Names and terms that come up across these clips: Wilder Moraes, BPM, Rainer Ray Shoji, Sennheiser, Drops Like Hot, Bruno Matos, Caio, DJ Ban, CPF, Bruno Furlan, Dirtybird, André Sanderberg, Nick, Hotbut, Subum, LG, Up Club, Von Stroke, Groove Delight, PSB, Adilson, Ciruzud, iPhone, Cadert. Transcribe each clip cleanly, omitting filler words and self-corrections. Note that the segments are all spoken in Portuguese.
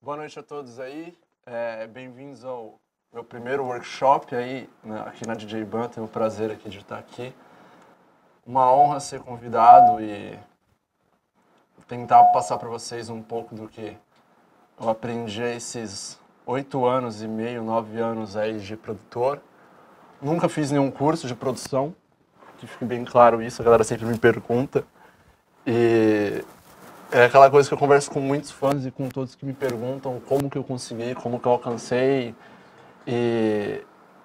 Boa noite a todos aí, bem-vindos ao meu primeiro workshop aí, aqui na DJ Ban. Tenho o prazer aqui de estar aqui. Uma honra ser convidado e tentar passar para vocês um pouco do que eu aprendi esses 8 anos e meio, 9 anos aí de produtor. Nunca fiz nenhum curso de produção, que fique bem claro isso, a galera sempre me pergunta. E é aquela coisa que eu converso com muitos fãs e com todos que me perguntam como que eu consegui, como que eu alcancei. E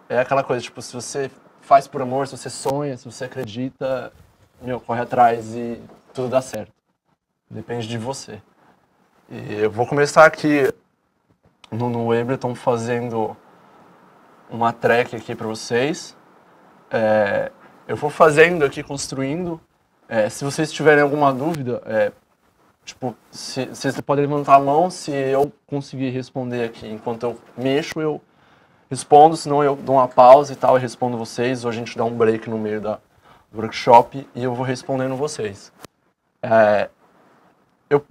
é aquela coisa, tipo, se você faz por amor, se você sonha, se você acredita, meu, corre atrás e tudo dá certo. Depende de você. E eu vou começar aqui no Ableton fazendo uma track aqui para vocês. Eu vou fazendo aqui, construindo. Se vocês tiverem alguma dúvida, tipo, se você pode levantar a mão, se eu conseguir responder aqui enquanto eu mexo, eu respondo, senão eu dou uma pausa e tal e respondo vocês, ou a gente dá um break no meio do workshop e eu vou respondendo vocês.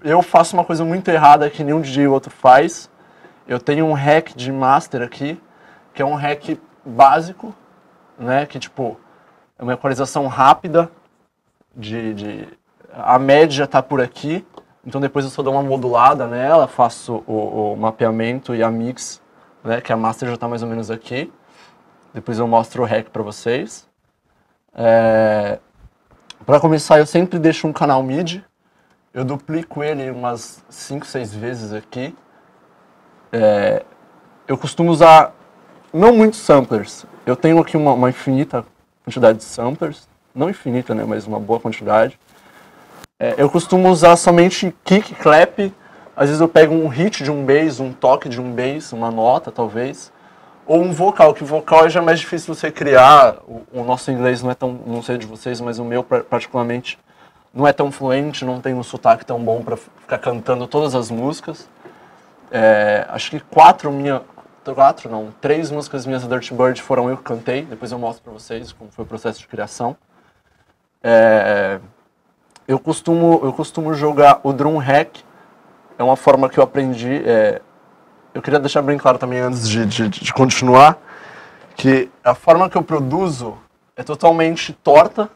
Eu faço uma coisa muito errada que nenhum DJ ou outro faz. Eu tenho um hack de master aqui, que é um hack básico, né, que tipo, é uma equalização rápida, a média tá por aqui. Então depois eu só dou uma modulada nela, faço o mapeamento e a mix, né, que a master já está mais ou menos aqui. Depois eu mostro o hack para vocês. Para começar, eu sempre deixo um canal MIDI. Eu duplico ele umas 5, 6 vezes aqui. Eu costumo usar não muitos samplers. Eu tenho aqui uma infinita quantidade de samplers. Não infinita, né, mas uma boa quantidade. Eu costumo usar somente kick, clap. Às vezes eu pego um hit de um bass, um toque de um bass, uma nota talvez, ou um vocal, que o vocal é já mais difícil você criar. O nosso inglês não é tão, não sei de vocês, mas o meu particularmente não é tão fluente, não tem um sotaque tão bom para ficar cantando todas as músicas. Acho que três músicas minhas da Dirtybird foram eu que cantei, depois eu mostro para vocês como foi o processo de criação. Eu costumo jogar o drum hack, é uma forma que eu aprendi. Eu queria deixar bem claro também, antes de continuar, que a forma que eu produzo é totalmente torta,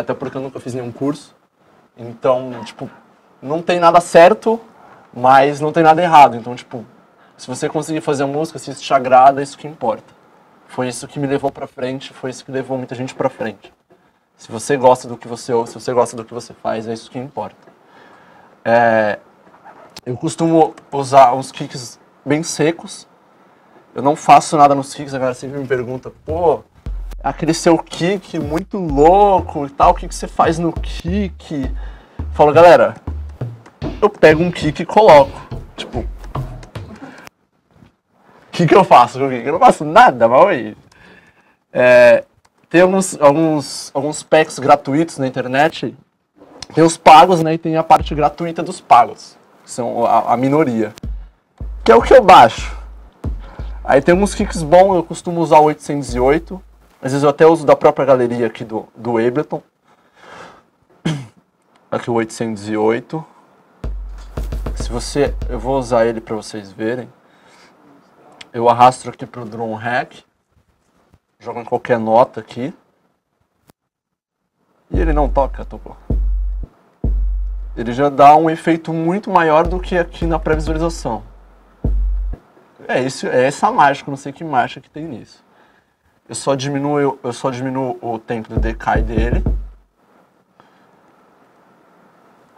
até porque eu nunca fiz nenhum curso. Então, tipo, não tem nada certo, mas não tem nada errado. Então, tipo, se você conseguir fazer a música, se isso te agrada, é isso que importa. Foi isso que me levou pra frente, foi isso que levou muita gente pra frente. Se você gosta do que você ouve, se você gosta do que você faz, é isso que importa. Eu costumo usar uns kicks bem secos. Eu não faço nada nos kicks, a galera sempre me pergunta, pô, aquele seu kick muito louco e tal, o que que você faz no kick? Eu falo, galera, eu pego um kick e coloco. Tipo, o que que eu faço com o kick? Eu não faço nada, mas aí... Tem alguns packs gratuitos na internet, tem os pagos, né, e tem a parte gratuita dos pagos, que são a minoria, que é o que eu baixo. Aí tem uns kicks bons, eu costumo usar o 808, às vezes eu até uso da própria galeria aqui do Ableton. Aqui o 808, eu vou usar ele para vocês verem. Eu arrasto aqui pro drum rack. Joga em qualquer nota aqui. E ele não toca, tocou. Ele já dá um efeito muito maior do que aqui na pré-visualização. É essa mágica, não sei que mágica que tem nisso. Eu só diminuo o tempo do decay dele.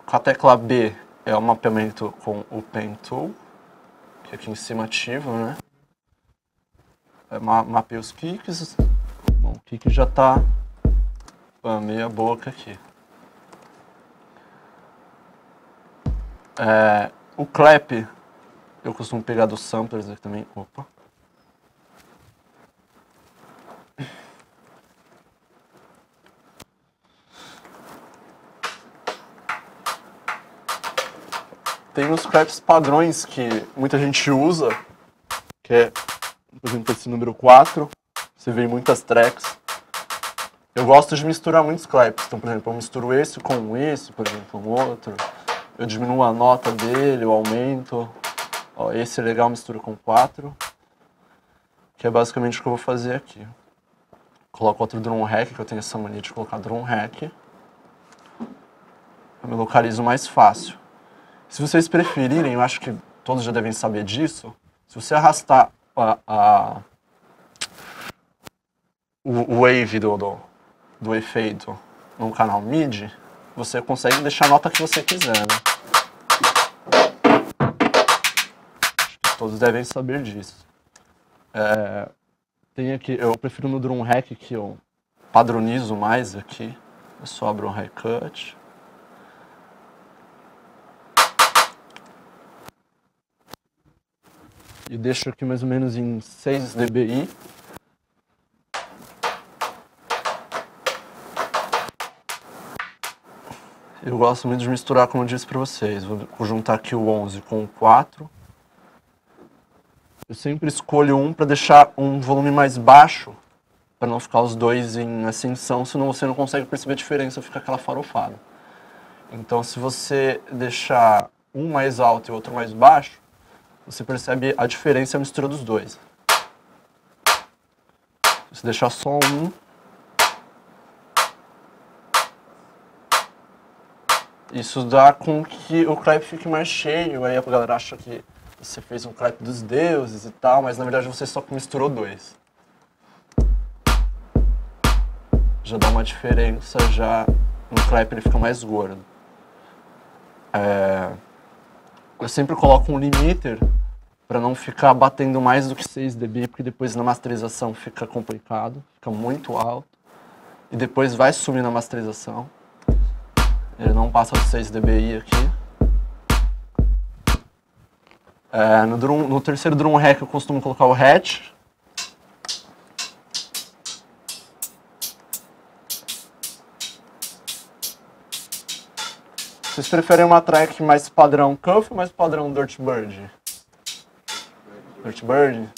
Com a tecla B é o mapeamento com o Pen Tool, que aqui em cima ativa, né? Mapei os kicks. Bom, o kick já tá meia boca aqui. O clap eu costumo pegar dos samplers aqui também. Opa. Tem os claps padrões que muita gente usa, que é, por exemplo, esse número 4, você vê em muitas tracks. Eu gosto de misturar muitos claps. Então, por exemplo, eu misturo esse com esse, por exemplo, um outro. Eu diminuo a nota dele, eu aumento. Ó, esse é legal, mistura com 4, que é basicamente o que eu vou fazer aqui. Coloco outro drum rack, que eu tenho essa mania de colocar drum rack. Eu me localizo mais fácil. Se vocês preferirem, eu acho que todos já devem saber disso, se você arrastar o wave do efeito num canal MIDI, você consegue deixar a nota que você quiser, né? Acho que todos devem saber disso. Tem aqui, eu prefiro no drum rack que eu padronizo mais aqui. Eu só abro um high cut. E deixo aqui mais ou menos em 6 dBi. Eu gosto muito de misturar, como eu disse pra vocês. Vou juntar aqui o 11 com o 4. Eu sempre escolho um para deixar um volume mais baixo, para não ficar os dois em ascensão, senão você não consegue perceber a diferença, fica aquela farofada. Então se você deixar um mais alto e outro mais baixo, você percebe a diferença e a mistura dos dois. Se deixar só um, isso dá com que o clap fique mais cheio. Aí a galera acha que você fez um clap dos deuses e tal, mas na verdade você só misturou dois. Já dá uma diferença, já no clap ele fica mais gordo. Eu sempre coloco um limiter para não ficar batendo mais do que 6 dB, porque depois na masterização fica complicado, fica muito alto. E depois vai sumir na masterização. Ele não passa de 6 dBi aqui. No terceiro drum rack eu costumo colocar o hatch. Vocês preferem uma track mais padrão Cuff ou mais padrão Dirtybird? Dirtybird?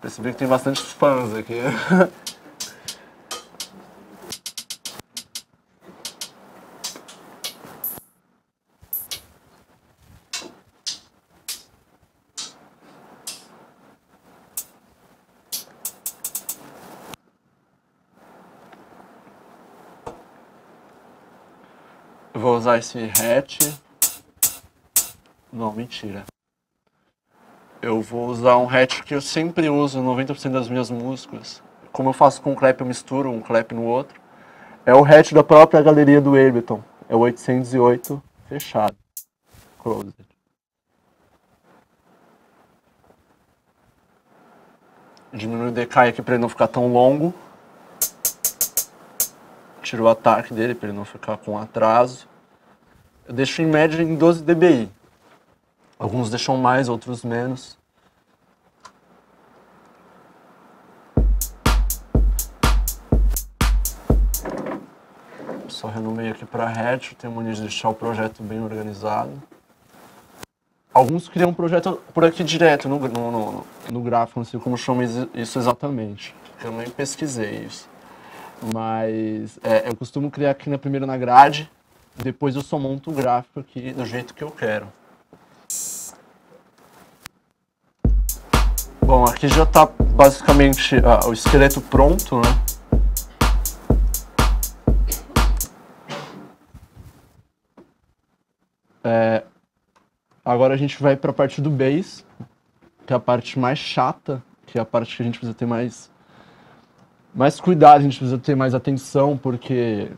Percebi que tem bastante fãs aqui. Vou usar esse hatch. Não, mentira. Eu vou usar um hatch que eu sempre uso em 90% das minhas músicas. Como eu faço com um clap, eu misturo um clap no outro. É o hatch da própria galeria do Ableton. É o 808 fechado. Closed. Diminui o decay aqui para ele não ficar tão longo. Tiro o ataque dele para ele não ficar com atraso. Eu deixo em média em 12 dBi. Alguns deixam mais, outros menos. Só renomei aqui para hatch, tenho mania de deixar o projeto bem organizado. Alguns criam um projeto por aqui direto no gráfico, não sei como chama isso exatamente. Eu nem pesquisei isso. Mas eu costumo criar aqui primeiro na grade. Depois eu só monto o gráfico aqui do jeito que eu quero. Bom, aqui já está basicamente o esqueleto pronto, né? Agora a gente vai para a parte do bass, que é a parte mais chata, que é a parte que a gente precisa ter mais cuidado, a gente precisa ter mais atenção, porque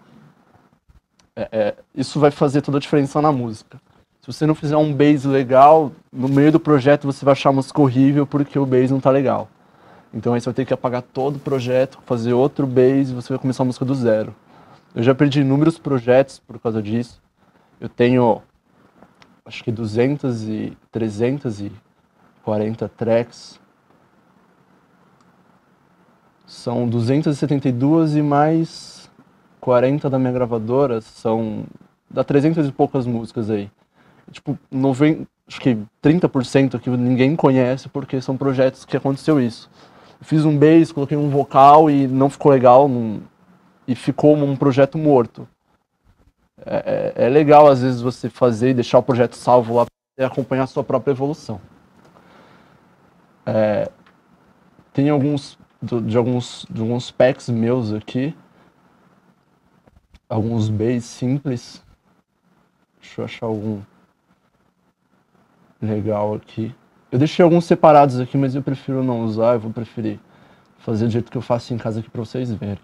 isso vai fazer toda a diferença na música. Se você não fizer um bass legal, no meio do projeto você vai achar a música horrível porque o bass não tá legal. Então aí você vai ter que apagar todo o projeto, fazer outro bass e você vai começar a música do zero. Eu já perdi inúmeros projetos por causa disso. Eu tenho, acho que 340 tracks. São 272 e mais 40 da minha gravadora, dá 300 e poucas músicas aí. Tipo, acho que 30% aqui ninguém conhece porque são projetos que aconteceu isso. Eu fiz um bass, coloquei um vocal e não ficou legal e ficou um projeto morto. É legal às vezes você fazer e deixar o projeto salvo lá e acompanhar a sua própria evolução. É, tem alguns de alguns packs meus aqui, alguns bass simples. Deixa eu achar algum legal aqui. Eu deixei alguns separados aqui, mas eu prefiro não usar. Eu vou preferir fazer do jeito que eu faço em casa aqui pra vocês verem.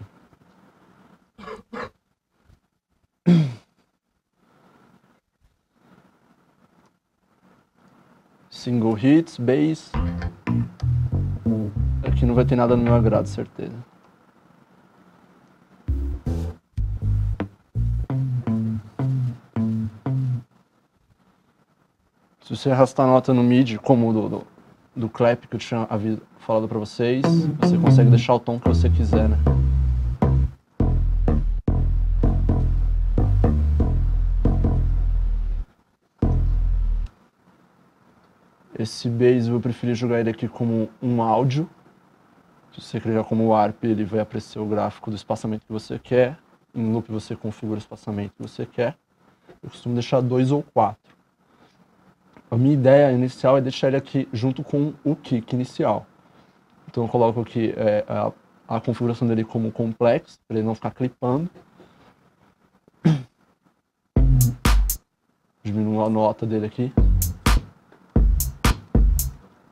Single hits, bass. Aqui não vai ter nada no meu agrado, certeza. Se você arrastar a nota no MIDI, como o do clap que eu tinha falado pra vocês, você consegue deixar o tom que você quiser, né? Esse bass eu preferi jogar ele aqui como um áudio. Se você clicar como warp, ele vai aparecer o gráfico do espaçamento que você quer. Em loop você configura o espaçamento que você quer. Eu costumo deixar 2 ou 4. A minha ideia inicial é deixar ele aqui junto com o kick inicial. Então eu coloco aqui a configuração dele como complexo, para ele não ficar clipando. Diminuo a nota dele aqui.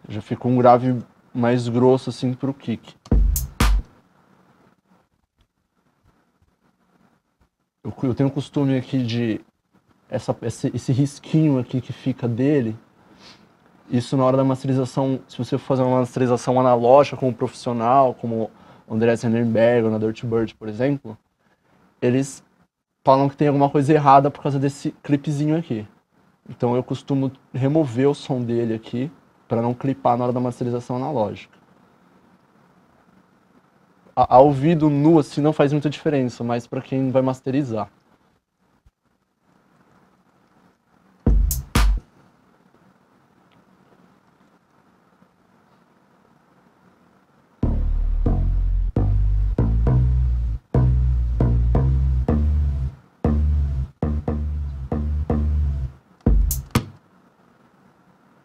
Já fica um grave mais grosso assim pro kick. Eu tenho o costume aqui de... Esse risquinho aqui que fica dele, isso na hora da masterização, se você for fazer uma masterização analógica como profissional, como o André Sanderberg ou na Dirtybird, por exemplo, eles falam que tem alguma coisa errada por causa desse clipezinho aqui. Então eu costumo remover o som dele aqui para não clipar na hora da masterização analógica. Ao ouvido nu assim não faz muita diferença, mas para quem vai masterizar.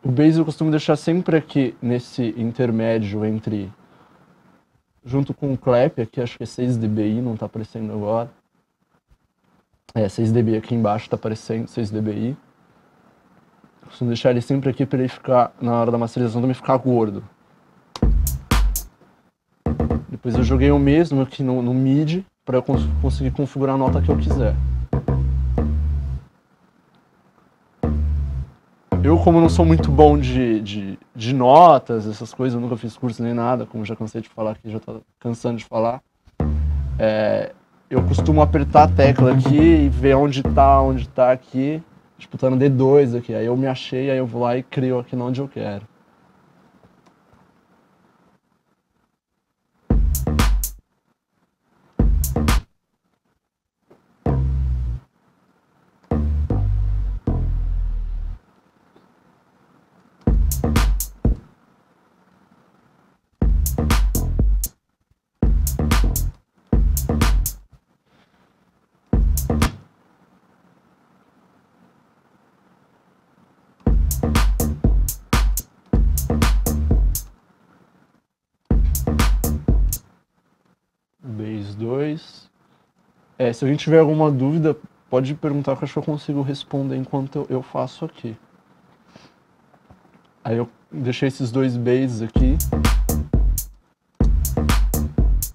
O bass eu costumo deixar sempre aqui nesse intermédio entre, junto com o clap, aqui acho que é 6 dBi, não está aparecendo agora. É, 6 dBi aqui embaixo está aparecendo, 6 dBi. Eu costumo deixar ele sempre aqui para ele ficar, na hora da masterização também ficar gordo. Depois eu joguei o mesmo aqui no MIDI, para eu conseguir configurar a nota que eu quiser. Eu, como não sou muito bom de notas, essas coisas, eu nunca fiz curso nem nada, como já cansei de falar aqui, já tá cansando de falar. Eu costumo apertar a tecla aqui e ver onde tá aqui, disputando D2 aqui. Aí eu me achei, aí eu vou lá e crio aqui onde eu quero. Se alguém tiver alguma dúvida, pode perguntar, que eu acho que eu consigo responder enquanto eu faço aqui. Aí eu deixei esses 2 bass aqui.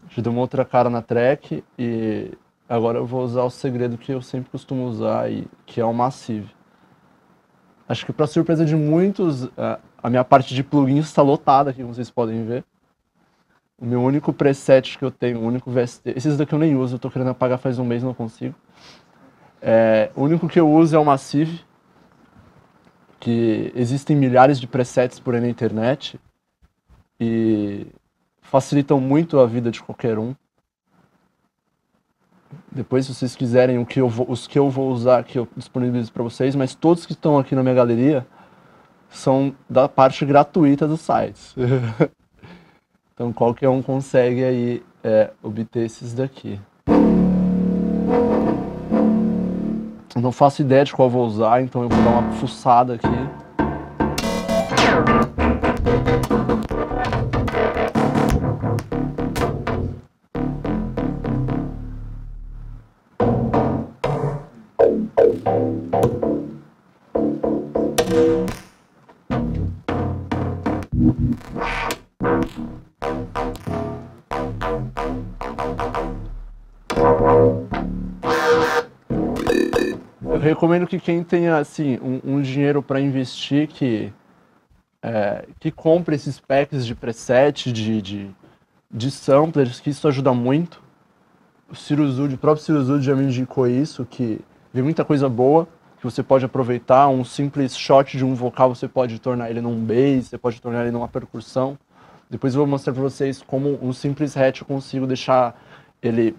Já deu uma outra cara na track. E agora eu vou usar o segredo que eu sempre costumo usar, que é o Massive. Acho que, para surpresa de muitos, a minha parte de plugins está lotada aqui, como vocês podem ver. O meu único preset que eu tenho, o único VST... Esses daqui eu nem uso, eu tô querendo apagar faz um mês, não consigo. O único que eu uso é o Massive, que existem milhares de presets por aí na internet e facilitam muito a vida de qualquer um. Depois, se vocês quiserem, os que eu vou usar aqui eu disponibilizo para vocês, mas todos que estão aqui na minha galeria são da parte gratuita dos sites. Então qualquer um consegue aí obter esses daqui. Não faço ideia de qual eu vou usar, então eu vou dar uma fuçada aqui. Eu recomendo que quem tenha assim, um dinheiro para investir que compre esses packs de preset, de samplers, que isso ajuda muito. O Ciruzud, o próprio Ciruzud já me indicou isso, que vem muita coisa boa que você pode aproveitar. Um simples shot de um vocal, você pode tornar ele num bass, você pode tornar ele numa percussão. Depois eu vou mostrar para vocês como um simples hatch eu consigo deixar ele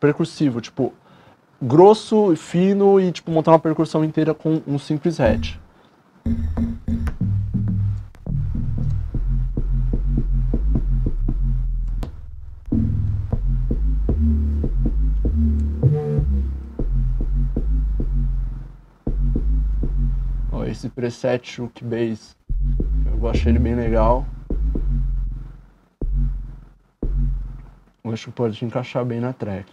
percursivo, tipo, grosso e fino, e tipo, montar uma percussão inteira com um simples hatch. Esse preset Shook Bass, eu achei ele bem legal. Eu acho que pode encaixar bem na track.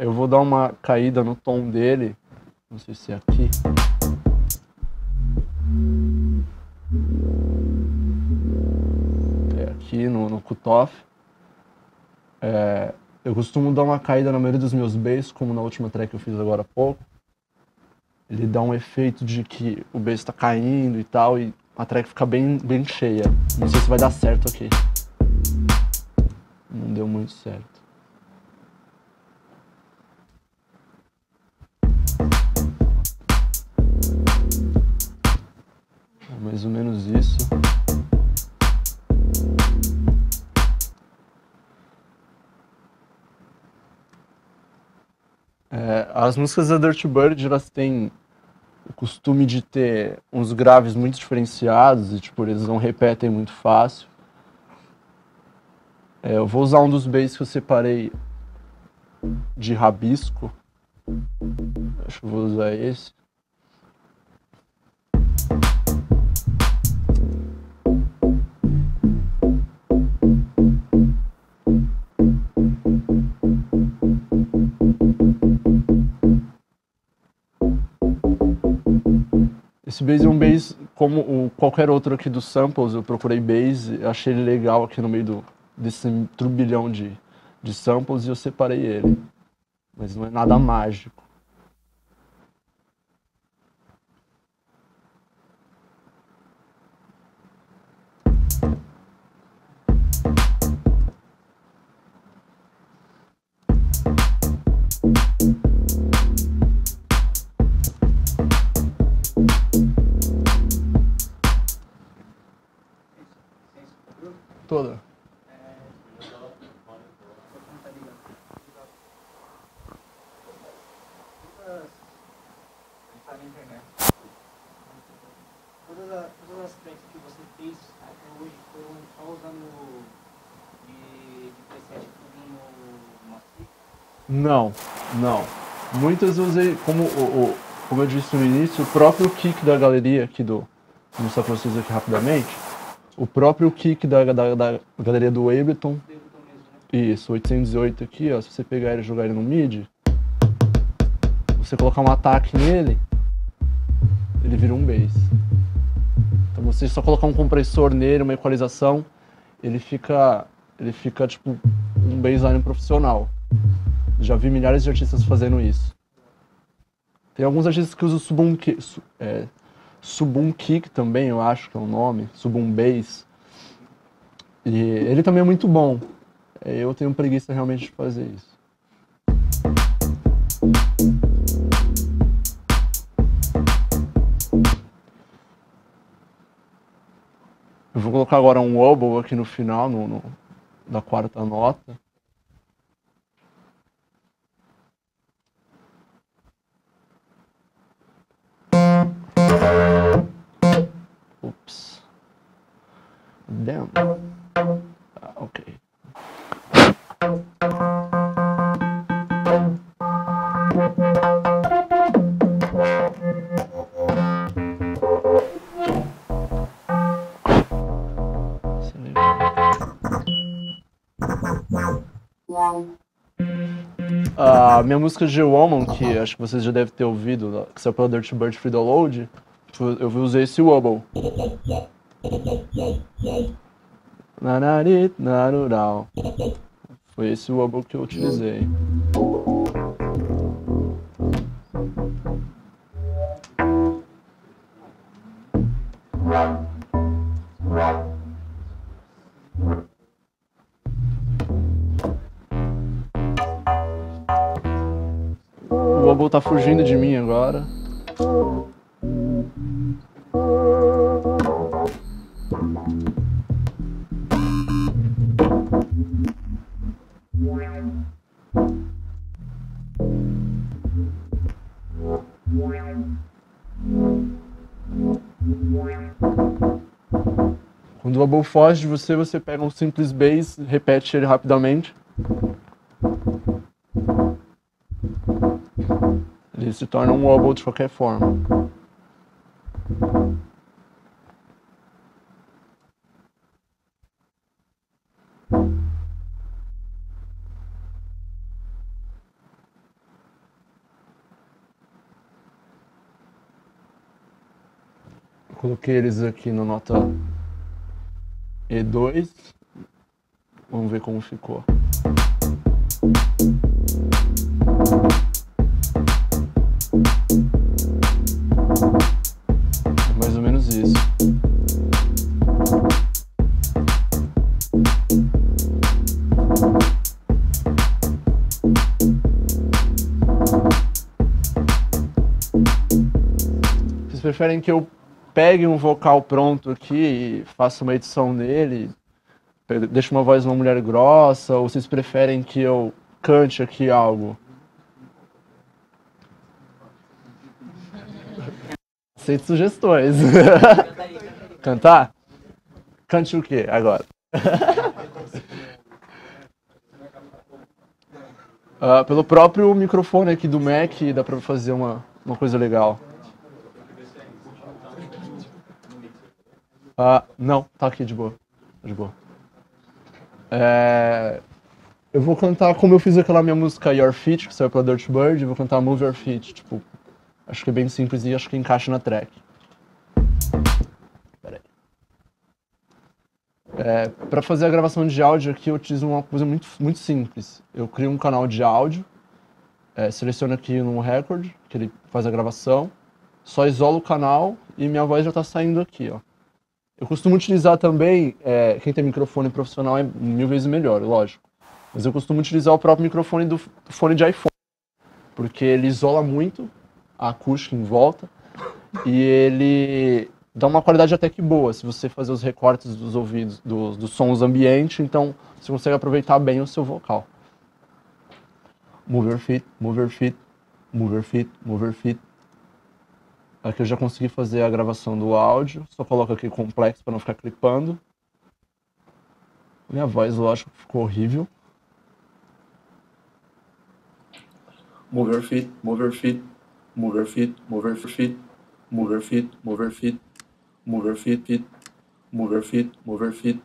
Eu vou dar uma caída no tom dele, não sei se é aqui. É aqui no cutoff. Eu costumo dar uma caída na maioria dos meus bass, como na última track que eu fiz agora há pouco. Ele dá um efeito de que o bass está caindo e tal, e a track fica bem, bem cheia. Não sei se vai dar certo aqui. Não deu muito certo. Mais ou menos isso. As músicas da Dirtybird, elas têm o costume de ter uns graves muito diferenciados, e tipo, eles não repetem muito fácil. Eu vou usar um dos bass que eu separei de rabisco. Acho que eu vou usar esse. Esse bass é um bass como qualquer outro aqui dos samples. Eu procurei bass, achei ele legal aqui no meio desse turbilhão de samples, e eu separei ele. Mas não é nada mágico. Toda. Todas as tracks que você fez até hoje foram só usando de preset no Master? Não, não. Muitas eu usei, como eu disse no início, o próprio kick da galeria aqui do... Vou mostrar pra vocês aqui rapidamente. O próprio kick da galeria do Ableton, isso, 808 aqui, ó, se você pegar ele e jogar ele no mid, você colocar um ataque nele, ele vira um bass. Então você só colocar um compressor nele, uma equalização, ele fica tipo um bassline profissional. Já vi milhares de artistas fazendo isso. Tem alguns artistas que usam Subum Kick também, eu acho que é o nome, Subum Bass. E ele também é muito bom. Eu tenho preguiça realmente de fazer isso. Eu vou colocar agora um oboe aqui no final, da quarta nota. A minha música G-Woman, que acho que vocês já devem ter ouvido, que saiu pela Dirtybird Free Download, eu usei esse wobble. Foi esse wobble que eu utilizei. O wobble tá fugindo de mim agora. Quando o wobble foge de você, você pega um simples bass, repete ele rapidamente. Ele se torna um wobble de qualquer forma. Coloquei eles aqui na nota E2. Vamos ver como ficou. É mais ou menos isso. Vocês preferem que eu pegue um vocal pronto aqui e faça uma edição nele, deixe uma voz de uma mulher grossa, ou vocês preferem que eu cante aqui algo? Aceito sugestões. Cantar? Cante o quê agora? Pelo próprio microfone aqui do Mac dá pra fazer uma coisa legal. Não, tá aqui de boa, de boa. Eu vou cantar como eu fiz aquela minha música Your Feet, que saiu pela Dirtybird, eu vou cantar Move Your Feet, tipo, acho que é bem simples e acho que encaixa na track. Pera aí. Pra fazer a gravação de áudio aqui eu utilizo uma coisa muito simples. Eu crio um canal de áudio, seleciono aqui no record, que ele faz a gravação, só isolo o canal e minha voz já tá saindo aqui, ó. Eu costumo utilizar também, quem tem microfone profissional é 1000 vezes melhor, lógico. Mas eu costumo utilizar o próprio microfone do fone de iPhone, porque ele isola muito a acústica em volta e ele dá uma qualidade até que boa, se você fazer os recortes dos ouvidos, dos sons ambiente, então você consegue aproveitar bem o seu vocal. Move your feet, move your feet, move your feet, move your feet. Aqui eu já consegui fazer a gravação do áudio, só coloco aqui complexo para não ficar clipando. Minha voz, lógico, ficou horrível. Move your feet, move your feet, move your feet, move your feet, move your feet, move your feet, move your feet, move your feet, move your feet.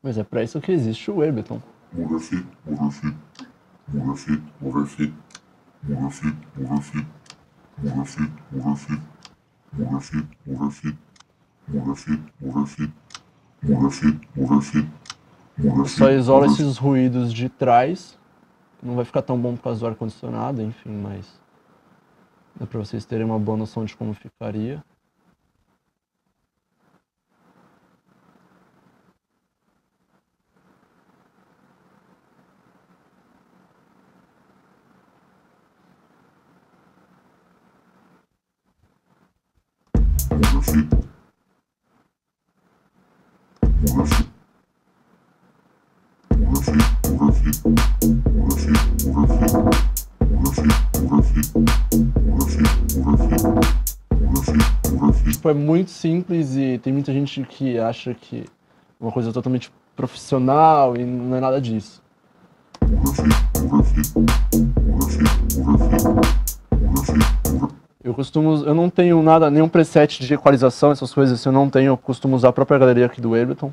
Mas é para isso que existe o Ableton. Move your feet, move your feet, move your feet, move your feet, move your feet, move your feet. Move feet, move feet, move feet, move feet, move feet, move feet, move feet, move feet, move feet. Só isola esses ruídos de trás. Não vai ficar tão bom por causa do ar-condicionado, enfim, mas dá pra vocês terem uma boa noção de como ficaria. Tipo, é muito simples e tem muita gente que acha que uma coisa é totalmente profissional e não é nada disso. Eu não tenho nada, nenhum preset de equalização, essas coisas assim, eu não tenho, eu costumo usar a própria galeria aqui do Ableton.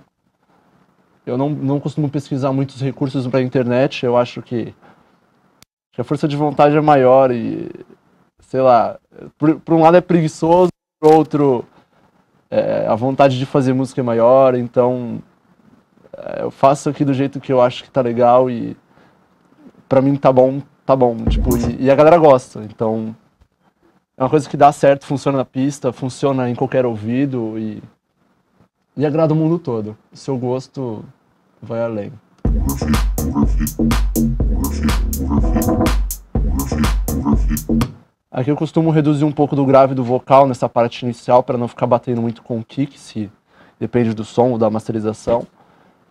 Eu não costumo pesquisar muitos recursos para a internet, eu acho que que a força de vontade é maior e, sei lá, por um lado é preguiçoso, por outro a vontade de fazer música é maior, então eu faço aqui do jeito que eu acho que tá legal e pra mim tá bom, tipo, e a galera gosta, então é uma coisa que dá certo, funciona na pista, funciona em qualquer ouvido e agrada o mundo todo, o seu gosto vai além. Aqui eu costumo reduzir um pouco do grave do vocal nessa parte inicial para não ficar batendo muito com o kick, se depende do som ou da masterização.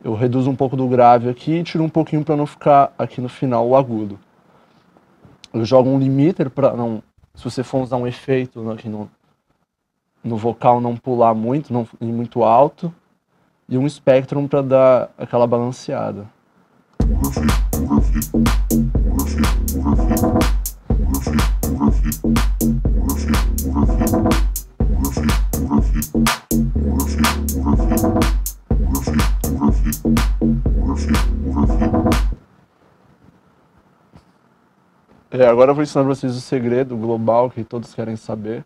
Eu reduzo um pouco do grave aqui e tiro um pouquinho para não ficar aqui no final o agudo. Eu jogo um limiter para não, se você for usar um efeito aqui no vocal, não pular muito, não ir muito alto. E um Spectrum para dar aquela balanceada. Agora eu vou ensinar para vocês o segredo global que todos querem saber.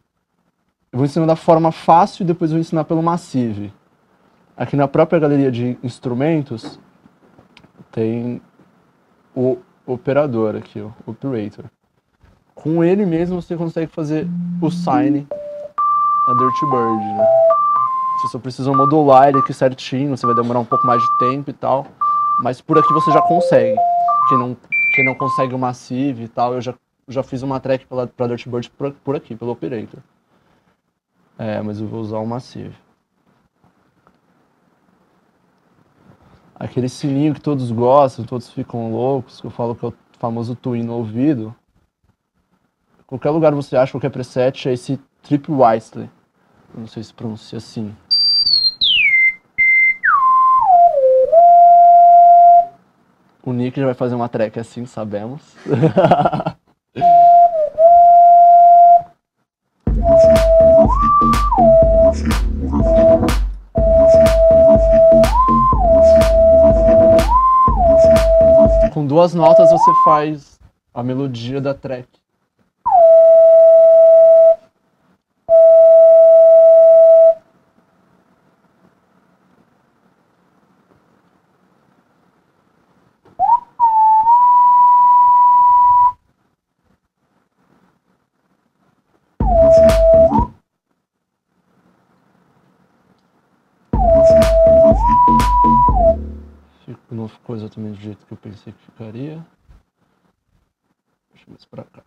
Eu vou ensinar da forma fácil e depois vou ensinar pelo Massive. Aqui na própria galeria de instrumentos tem o operador aqui, o operator. Com ele mesmo você consegue fazer o sine na Dirtybird, né? Você só precisa modular ele aqui certinho, você vai demorar um pouco mais de tempo e tal, mas por aqui você já consegue. Quem não consegue o Massive e tal, eu já fiz uma track para Dirtybird por aqui, pelo operator. Mas eu vou usar o Massive. Aquele sininho que todos gostam, todos ficam loucos, que eu falo que é o famoso twin no ouvido. Qualquer lugar você acha, qualquer preset, é esse Trip Whistler. Eu não sei se pronuncia assim. O Nick já vai fazer uma track assim, sabemos. Com duas notas você faz a melodia da track. Não ficou exatamente do jeito que eu pensei que ficaria. Deixa eu ver isso pra cá.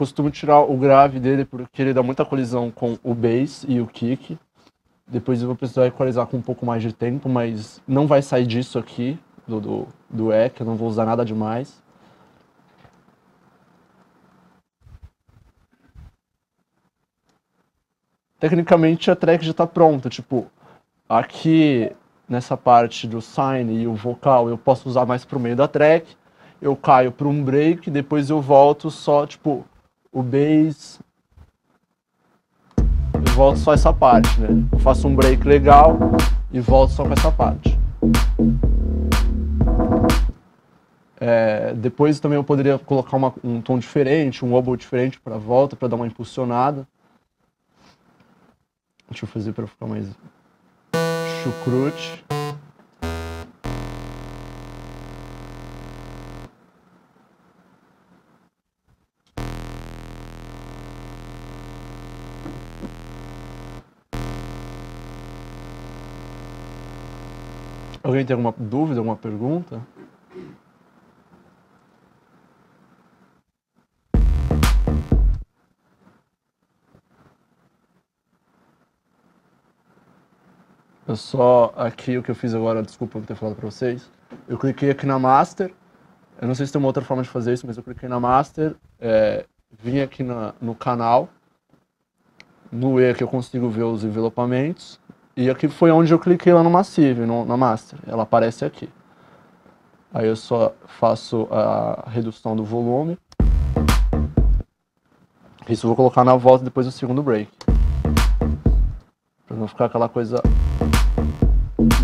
Costumo tirar o grave dele porque ele dá muita colisão com o bass e o kick. Depois eu vou precisar equalizar com um pouco mais de tempo, mas não vai sair disso aqui, do EQ, eu não vou usar nada demais. Tecnicamente a track já está pronta, tipo, aqui nessa parte do sine e o vocal eu posso usar mais pro meio da track, eu caio para um break, depois eu volto só, tipo, o bass, eu volto só essa parte, né? Eu faço um break legal e volto só com essa parte. Depois também eu poderia colocar um tom diferente, um oboe diferente para volta, para dar uma impulsionada. Deixa eu fazer para ficar mais chucrute. Alguém tem alguma dúvida, alguma pergunta? Eu só, aqui o que eu fiz agora, desculpa eu não ter falado pra vocês, eu cliquei aqui na Master, eu não sei se tem uma outra forma de fazer isso, mas eu cliquei na Master, vim aqui no canal, no E que eu consigo ver os envelopamentos. E aqui foi onde eu cliquei lá no Massive, na Master. Ela aparece aqui. Aí eu só faço a redução do volume. Isso eu vou colocar na volta depois do segundo break. Pra não ficar aquela coisa...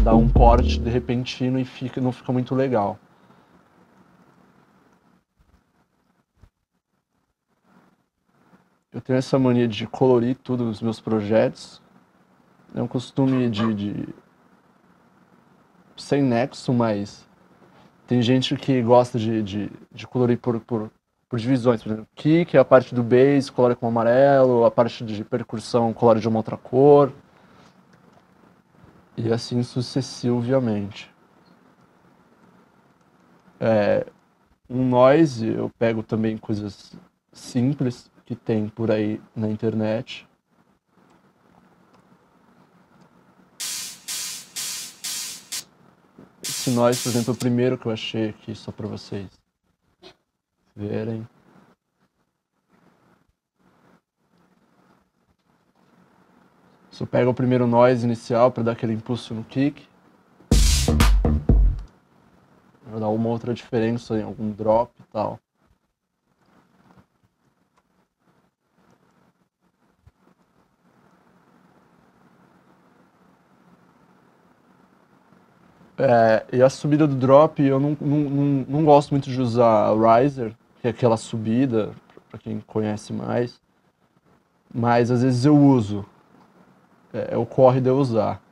Dá um corte de repentino e fica, não fica muito legal. Eu tenho essa mania de colorir tudo nos meus projetos. É um costume de... sem nexo, mas... Tem gente que gosta de colorir por divisões, por exemplo, que é a parte do bass, colore com amarelo, a parte de percussão colore de uma outra cor, e assim sucessivamente. Um noise, eu pego também coisas simples que tem por aí na internet. Esse noise, por exemplo, é o primeiro que eu achei aqui, só para vocês verem. Só pega o primeiro noise inicial para dar aquele impulso no kick. Vai dar uma outra diferença em algum drop e tal. E a subida do drop, eu não gosto muito de usar riser, que é aquela subida, para quem conhece mais. Mas às vezes eu uso. Ocorre de eu usar.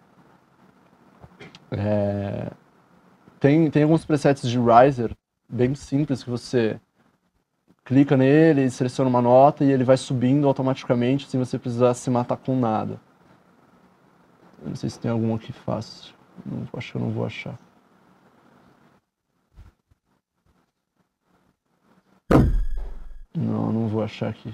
Tem alguns presets de riser, bem simples, que você clica nele, seleciona uma nota e ele vai subindo automaticamente, sem você precisar se matar com nada. Eu não sei se tem algum aqui fácil. Não, acho que eu não vou achar. Não vou achar aqui.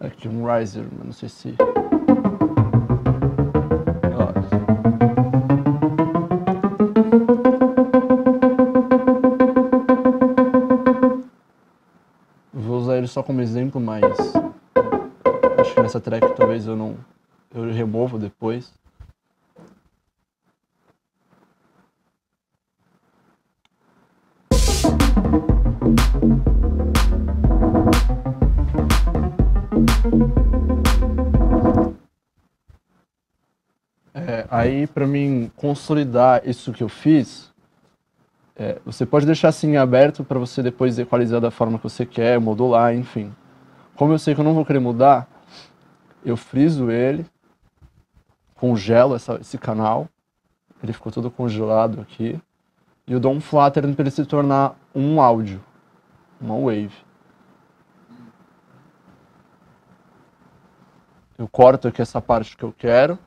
Aqui um riser, mas não sei se... Vou usar ele só como exemplo, mas... Acho que nessa track talvez eu não... Eu removo depois. Aí, para mim consolidar isso que eu fiz, você pode deixar assim aberto para você depois equalizar da forma que você quer, modular, enfim. Como eu sei que eu não vou querer mudar, eu friso ele, congelo esse canal, ele ficou todo congelado aqui, e eu dou um flatter para ele se tornar um áudio, uma wave. Eu corto aqui essa parte que eu quero.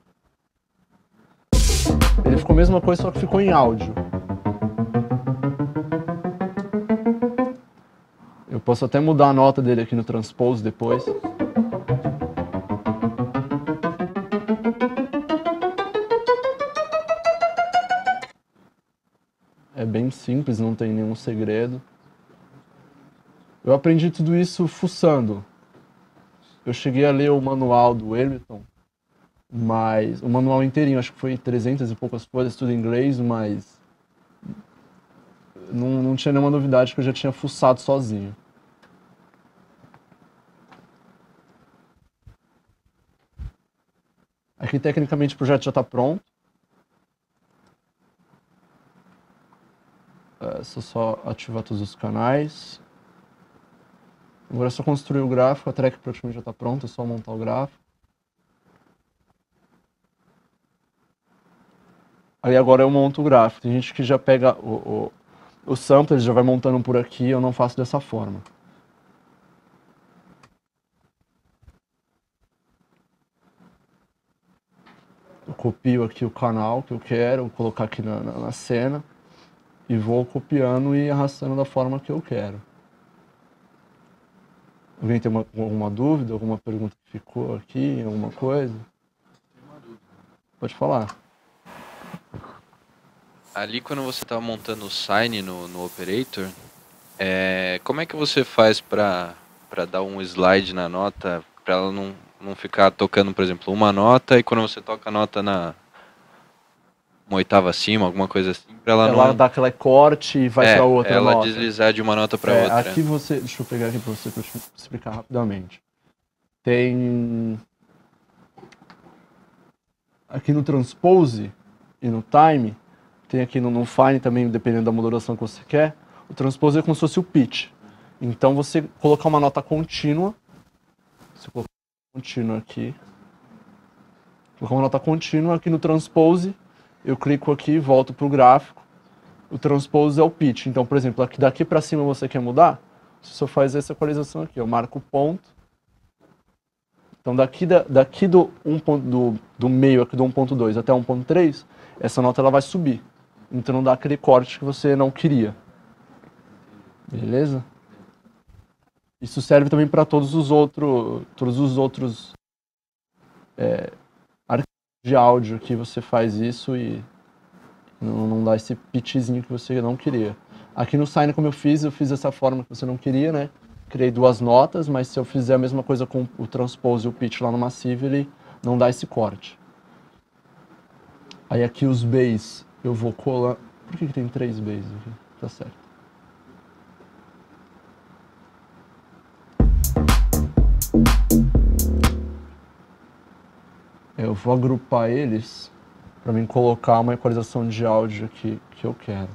Ele ficou a mesma coisa, só que ficou em áudio. Eu posso até mudar a nota dele aqui no transpose depois. É bem simples, não tem nenhum segredo. Eu aprendi tudo isso fuçando. Eu cheguei a ler o manual do Ableton, mas o manual inteirinho, acho que foi 300 e poucas coisas, tudo em inglês, mas não tinha nenhuma novidade que eu já tinha fuçado sozinho. Aqui, tecnicamente, o projeto já está pronto. É só ativar todos os canais. Agora é só construir o gráfico, a track praticamente já está pronta, é só montar o gráfico. Aí agora eu monto o gráfico. Tem gente que já pega o sampler, já vai montando por aqui, eu não faço dessa forma. Eu copio aqui o canal que eu quero, vou colocar aqui na cena, e vou copiando e arrastando da forma que eu quero. Alguém tem alguma dúvida, alguma pergunta que ficou aqui, alguma coisa? Tem uma dúvida. Pode falar. Ali quando você estava montando o Sign no Operator, como é que você faz para dar um slide na nota, para ela não ficar tocando, por exemplo, uma nota, e quando você toca a nota na uma oitava acima, alguma coisa assim, para ela não dar aquele corte e vai para outra ela nota. Ela deslizar de uma nota para outra. Aqui você, deixa eu pegar aqui para você, para eu explicar rapidamente. Tem aqui no transpose e no time, tem aqui no fine também, dependendo da modulação que você quer. O transpose é como se fosse o pitch. Então você colocar uma nota contínua, você colocar uma nota contínua aqui, colocar uma nota contínua aqui no transpose. Eu clico aqui e volto para o gráfico. O transpose é o pitch. Então, por exemplo, daqui para cima você quer mudar? Você só faz essa equalização aqui. Eu marco o ponto. Então, daqui do meio aqui do 1.2 até 1.3, essa nota ela vai subir. Então, não dá aquele corte que você não queria. Beleza? Isso serve também para todos os outros... de áudio que você faz isso e não dá esse pitchzinho que você não queria. Aqui no Sign, como eu fiz dessa forma que você não queria, né? Criei duas notas, mas se eu fizer a mesma coisa com o transpose e o pitch lá no Massive, ele não dá esse corte. Aí aqui os bass, eu vou colar... Por que tem três bass aqui? Tá certo. Eu vou agrupar eles para mim colocar uma equalização de áudio aqui que eu quero.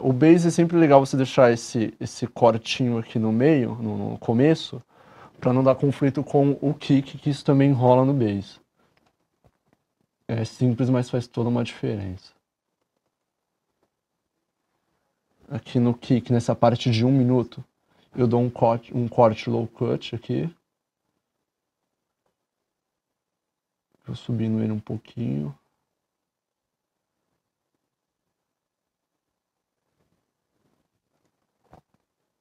O bass é sempre legal você deixar esse cortinho aqui no meio, no começo, para não dar conflito com o kick, que isso também rola no bass. É simples, mas faz toda uma diferença. Aqui no kick, nessa parte de 1 minuto, eu dou um corte low cut aqui. Vou subindo ele um pouquinho.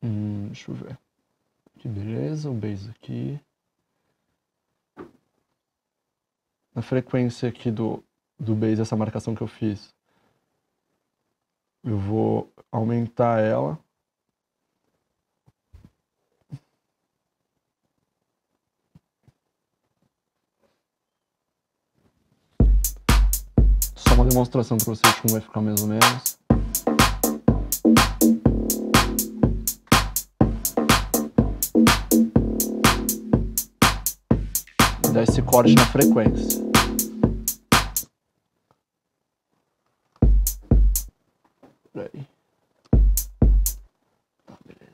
Deixa eu ver. Que beleza, o bass aqui. Na frequência aqui do bass, essa marcação que eu fiz, eu vou aumentar ela. Só uma demonstração para vocês como vai ficar mais ou menos. Dá esse corte na frequência. Aí. Tá, beleza.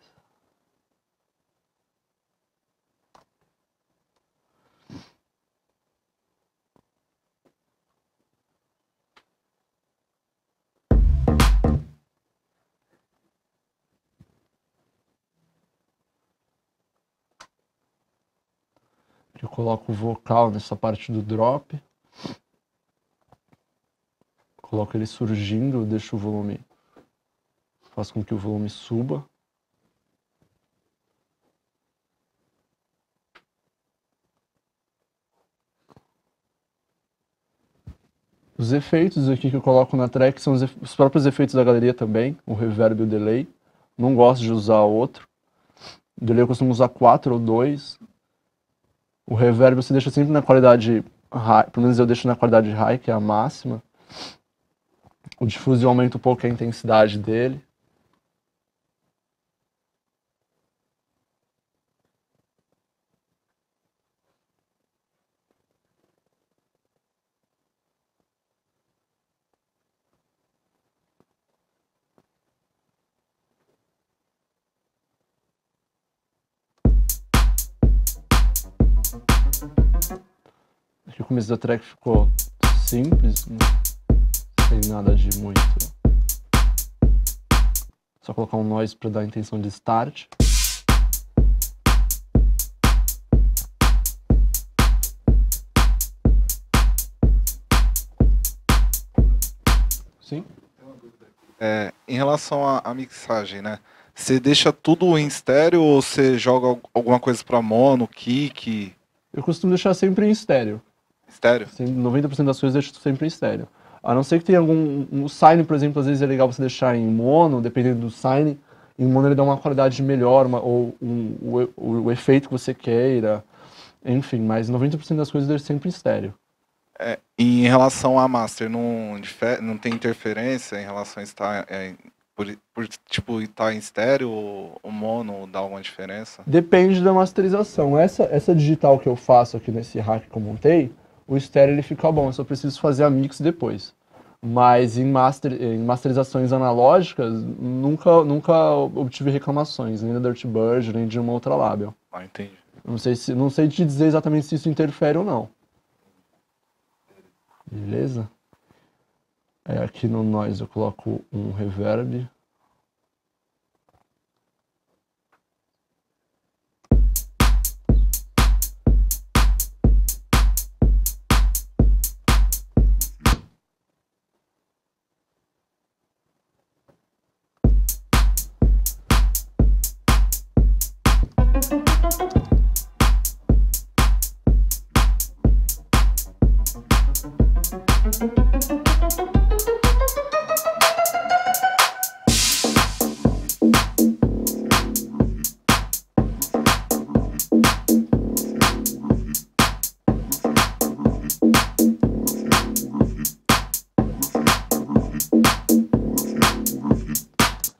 Eu coloco o vocal nessa parte do drop. Coloco ele surgindo, eu deixo o volume. Faço com que o volume suba. Os efeitos aqui que eu coloco na track são os próprios efeitos da galeria também, o reverb e o delay. Não gosto de usar outro. O delay eu costumo usar 4 ou 2. O reverb você deixa sempre na qualidade high, pelo menos eu deixo na qualidade high, que é a máxima. O difuso aumenta um pouco a intensidade dele. Aqui o começo da track ficou simples, né? Sem nada de muito. Só colocar um noise para dar a intenção de start. Sim. É, em relação à mixagem, né? Você deixa tudo em estéreo ou você joga alguma coisa para mono, kick? Eu costumo deixar sempre em estéreo. Estéreo? 90% das coisas eu deixo sempre em estéreo. A não ser que tenha algum... O sign, por exemplo, às vezes é legal você deixar em mono, dependendo do sign. Em mono ele dá uma qualidade melhor, ou o efeito que você queira. Enfim, mas 90% das coisas eu deixo sempre em estéreo. É, em relação à master, não tem interferência em relação a estar... Por estar em estéreo ou mono, dá alguma diferença? Depende da masterização. Essa digital que eu faço aqui nesse rack que eu montei, o estéreo ele fica bom, eu só preciso fazer a mix depois. Mas em masterizações analógicas, nunca obtive reclamações, nem da Dirtybird, nem de uma outra label. Ah, entendi. Não sei te dizer exatamente se isso interfere ou não. Beleza? É, aqui no noise eu coloco um reverb.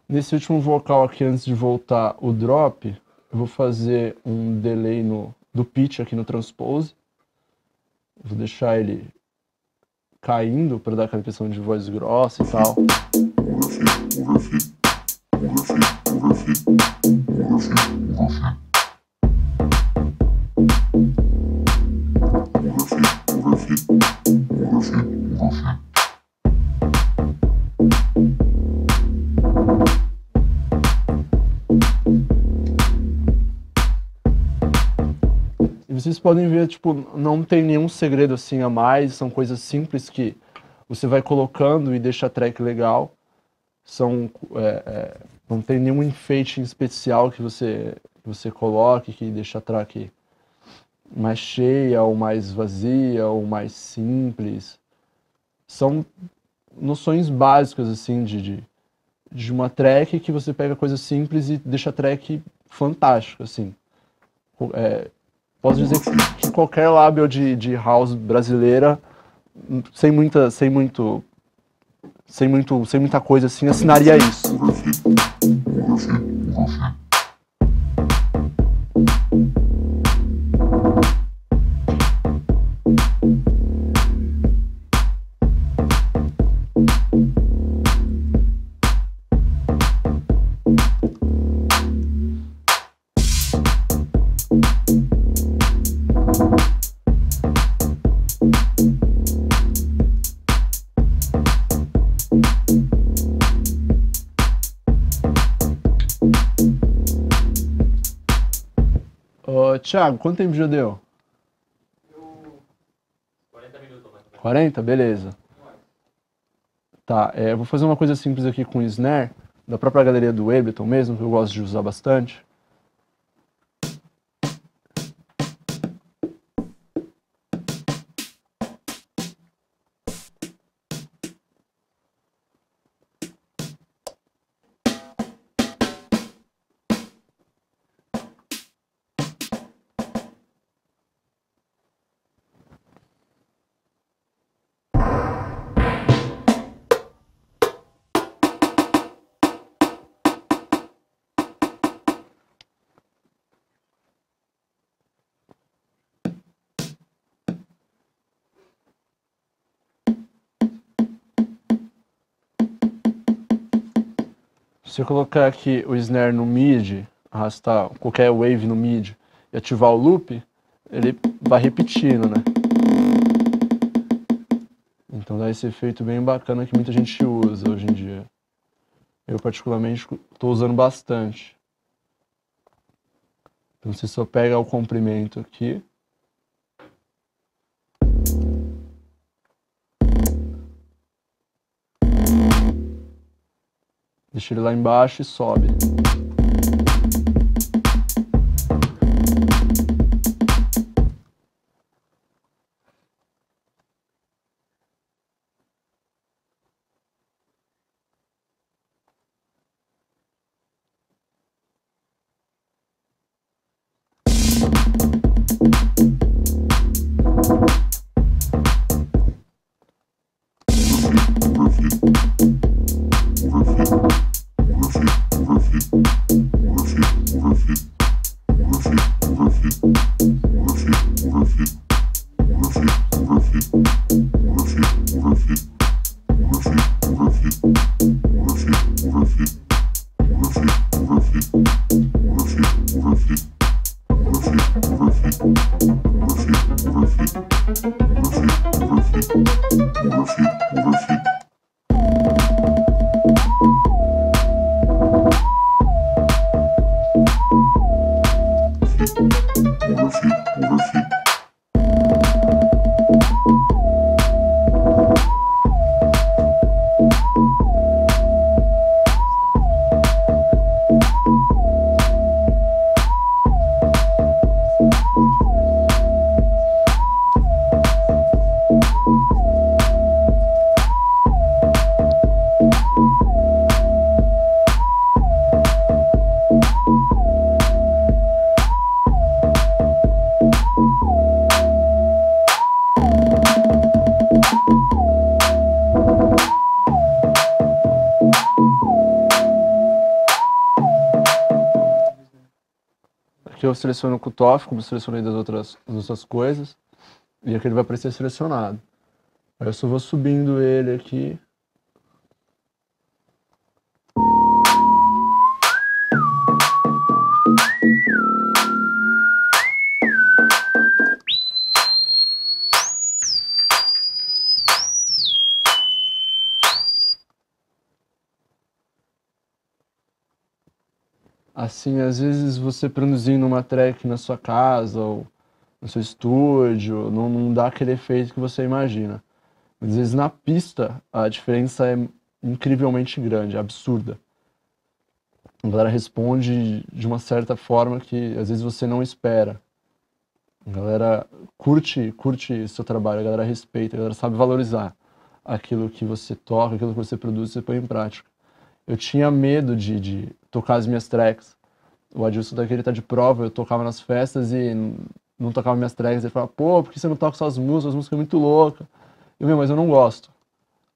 Nesse último vocal aqui, antes de voltar o drop, eu vou fazer um delay do pitch aqui no transpose. Vou deixar ele caindo para dar aquela impressão de voz grossa e tal. Vocês podem ver, tipo, não tem nenhum segredo assim a mais, são coisas simples que você vai colocando e deixa a track legal. Não tem nenhum enfeite em especial que você coloque, que deixa a track mais cheia, ou mais vazia, ou mais simples. São noções básicas, assim, de uma track que você pega coisas simples e deixa a track fantástica, assim. Posso dizer que qualquer label de house brasileira, sem muita coisa assim, assinaria isso. Thiago, quanto tempo já deu? 40 minutos. 40? Beleza. Tá, eu vou fazer uma coisa simples aqui com o snare, da própria galeria do Ableton mesmo, que eu gosto de usar bastante. Se eu colocar aqui o snare no mid, arrastar qualquer wave no mid e ativar o loop, ele vai repetindo, né? Então dá esse efeito bem bacana que muita gente usa hoje em dia. Eu particularmente estou usando bastante. Então você só pega o comprimento aqui. Deixa ele lá embaixo e sobe. Eu seleciono o cutoff, como selecionei das outras coisas, e aqui ele vai aparecer selecionado. Aí eu só vou subindo ele aqui. Assim, às vezes você produzindo uma track na sua casa ou no seu estúdio, não dá aquele efeito que você imagina. Às vezes na pista a diferença é incrivelmente grande, absurda. A galera responde de uma certa forma que às vezes você não espera. A galera curte seu trabalho, a galera respeita, a galera sabe valorizar aquilo que você toca, aquilo que você produz, você põe em prática. Eu tinha medo de tocar as minhas tracks. O Adilson daqui, ele tá de prova, eu tocava nas festas e não tocava minhas tracks. Ele falava, pô, por que você não toca suas músicas? As músicas são muito loucas. Eu, mas eu não gosto.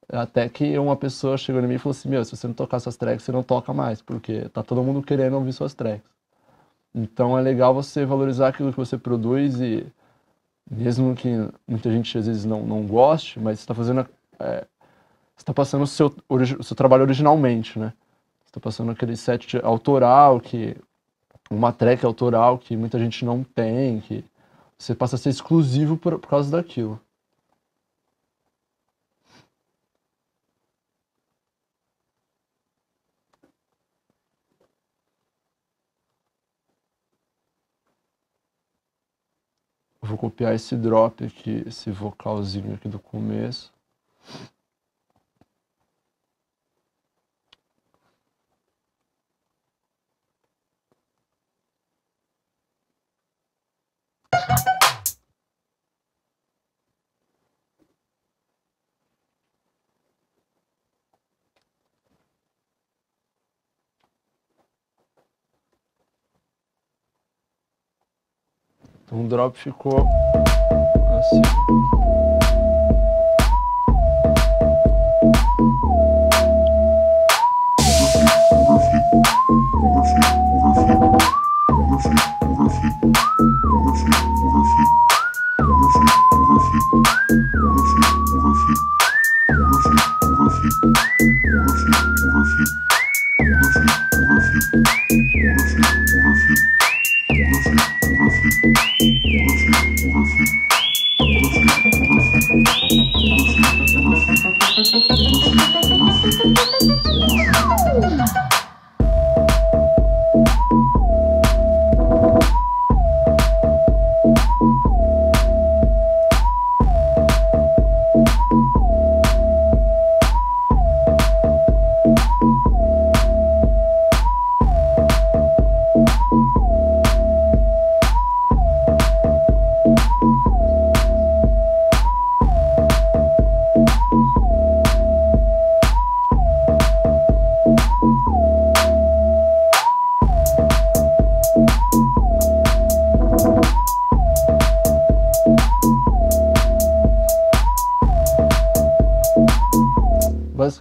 Até que uma pessoa chegou em mim e falou assim, meu, se você não tocar suas tracks, você não toca mais, porque tá todo mundo querendo ouvir suas tracks. Então é legal você valorizar aquilo que você produz e mesmo que muita gente às vezes não goste, mas você tá fazendo... Você está passando o seu trabalho originalmente, né? Você está passando aquele set autoral, que uma track autoral que muita gente não tem, que você passa a ser exclusivo por causa daquilo. Vou copiar esse drop aqui, esse vocalzinho aqui do começo. Então o drop ficou assim.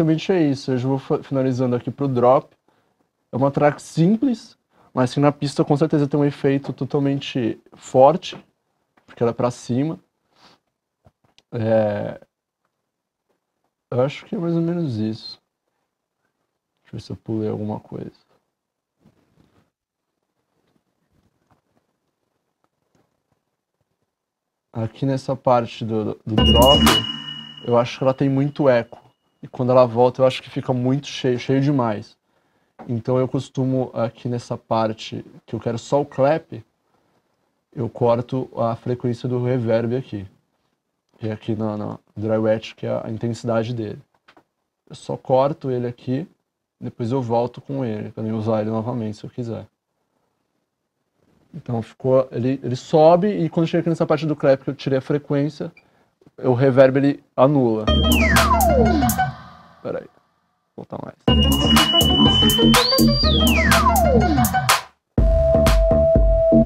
basicamente é isso. Eu já vou finalizando aqui pro drop. É uma track simples, mas que na pista com certeza tem um efeito totalmente forte, porque ela é pra cima. Eu acho que é mais ou menos isso. Deixa eu ver se eu pulei alguma coisa. Aqui nessa parte do drop, eu acho que ela tem muito eco. E quando ela volta, eu acho que fica muito cheio, cheio demais. Então eu costumo, aqui nessa parte, que eu quero só o clap, eu corto a frequência do reverb aqui. E aqui na dry wet, que é a intensidade dele. Eu só corto ele aqui, depois eu volto com ele, para eu usar ele novamente se eu quiser. Então ficou, ele sobe, e quando chega aqui nessa parte do clap que eu tirei a frequência, o reverb ele anula. Peraí, vou voltar mais.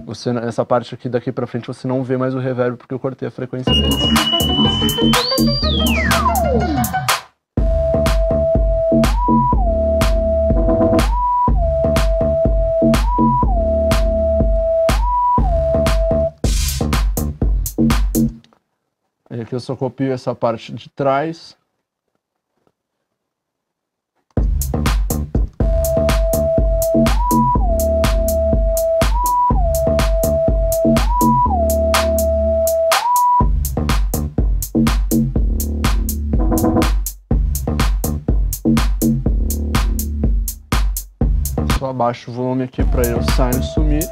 Você, nessa parte aqui, daqui pra frente, você não vê mais o reverb porque eu cortei a frequência dele. E aqui eu só copio essa parte de trás. Abaixo o volume aqui para eu sair e sumir.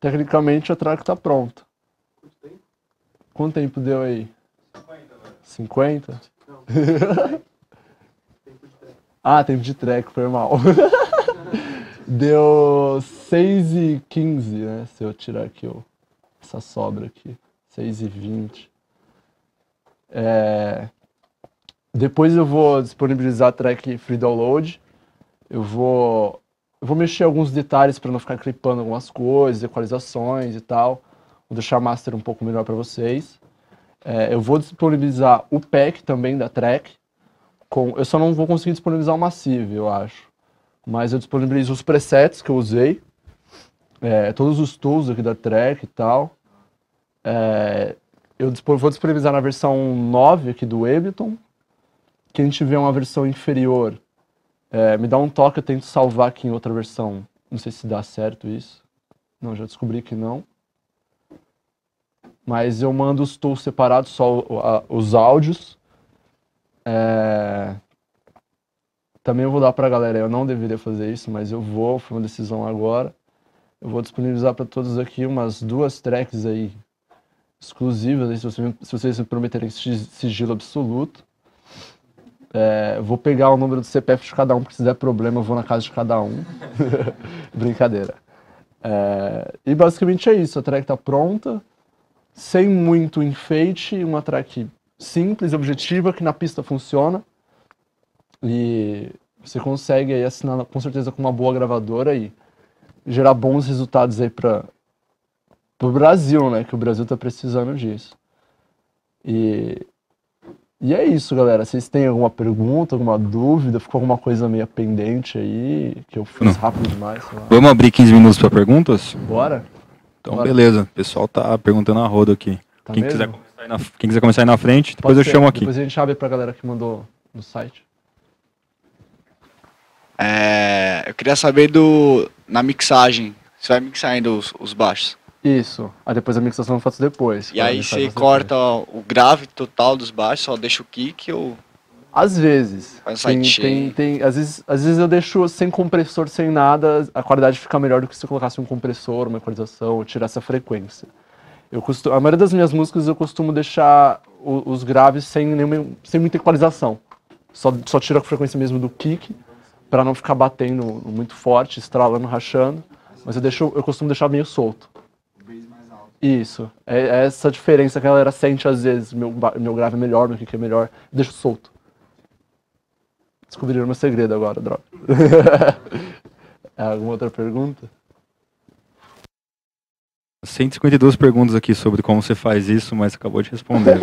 Tecnicamente a track tá pronta. Quanto tempo? Quanto tempo deu aí? 50, velho. 50? Não. Tempo de track. Ah, tempo de track, foi mal. Deu 6:15, né? Se eu tirar aqui essa sobra aqui. 6:20. Depois eu vou disponibilizar a track free download. Eu vou mexer alguns detalhes para não ficar clipando algumas coisas, equalizações e tal. Vou deixar a master um pouco melhor para vocês. Eu vou disponibilizar o pack também da track. Eu só não vou conseguir disponibilizar o Massive, eu acho. Mas eu disponibilizo os presets que eu usei. Todos os tools aqui da track e tal. Eu vou disponibilizar na versão 9 aqui do Ableton. Quem tiver uma versão inferior... me dá um toque, eu tento salvar aqui em outra versão. Não sei se dá certo isso. Não, já descobri que não. Mas eu mando os tools separados, só os áudios. Também eu vou dar pra galera, eu não deveria fazer isso, mas eu vou, foi uma decisão agora. Eu vou disponibilizar para todos aqui umas 2 tracks aí exclusivas, aí, se vocês me prometerem sigilo absoluto. Vou pegar o número do CPF de cada um, porque se der problema eu vou na casa de cada um. Brincadeira. E basicamente é isso, a track tá pronta, sem muito enfeite, uma track simples, objetiva, que na pista funciona. E você consegue aí assinar com certeza com uma boa gravadora e gerar bons resultados aí para o Brasil, né? Que o Brasil tá precisando disso. E é isso, galera. Vocês têm alguma pergunta, alguma dúvida? Ficou alguma coisa meio pendente aí, que eu fiz rápido demais? Sei lá. Vamos abrir 15 minutos para perguntas? Bora. Então, bora. Beleza. O pessoal tá perguntando a roda aqui. Tá quem quiser começar aí na frente, depois eu chamo aqui. Depois a gente abre para a galera que mandou no site. Eu queria saber na mixagem, você vai mixar ainda os baixos? Isso, aí depois a mixação eu faço depois. E aí você corta o grave total dos baixos, só deixa o kick ou... Às vezes, às vezes eu deixo sem compressor, sem nada, a qualidade fica melhor do que se eu colocasse um compressor, uma equalização, ou tirasse a frequência. A maioria das minhas músicas eu costumo deixar os graves sem muita equalização. Só tiro a frequência mesmo do kick, para não ficar batendo muito forte, estralando, rachando, mas eu costumo deixar meio solto. Isso, é essa diferença que a galera sente às vezes, meu grave é melhor, meu kick é melhor, eu deixo solto. Descobriram meu segredo agora, droga. Alguma outra pergunta? 152 perguntas aqui sobre como você faz isso, mas acabou de responder.